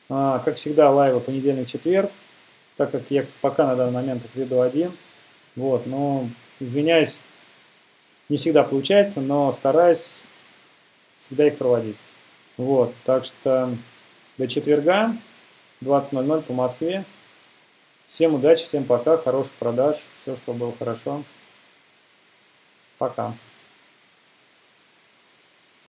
Как всегда, лайвы понедельник-четверг. Так как я пока на данный момент их веду один. Вот. Но, извиняюсь, не всегда получается, но стараюсь всегда их проводить. Вот. Так что до четверга 20:00 по Москве. Всем удачи, всем пока, хороших продаж, все, чтобы было хорошо. Пока.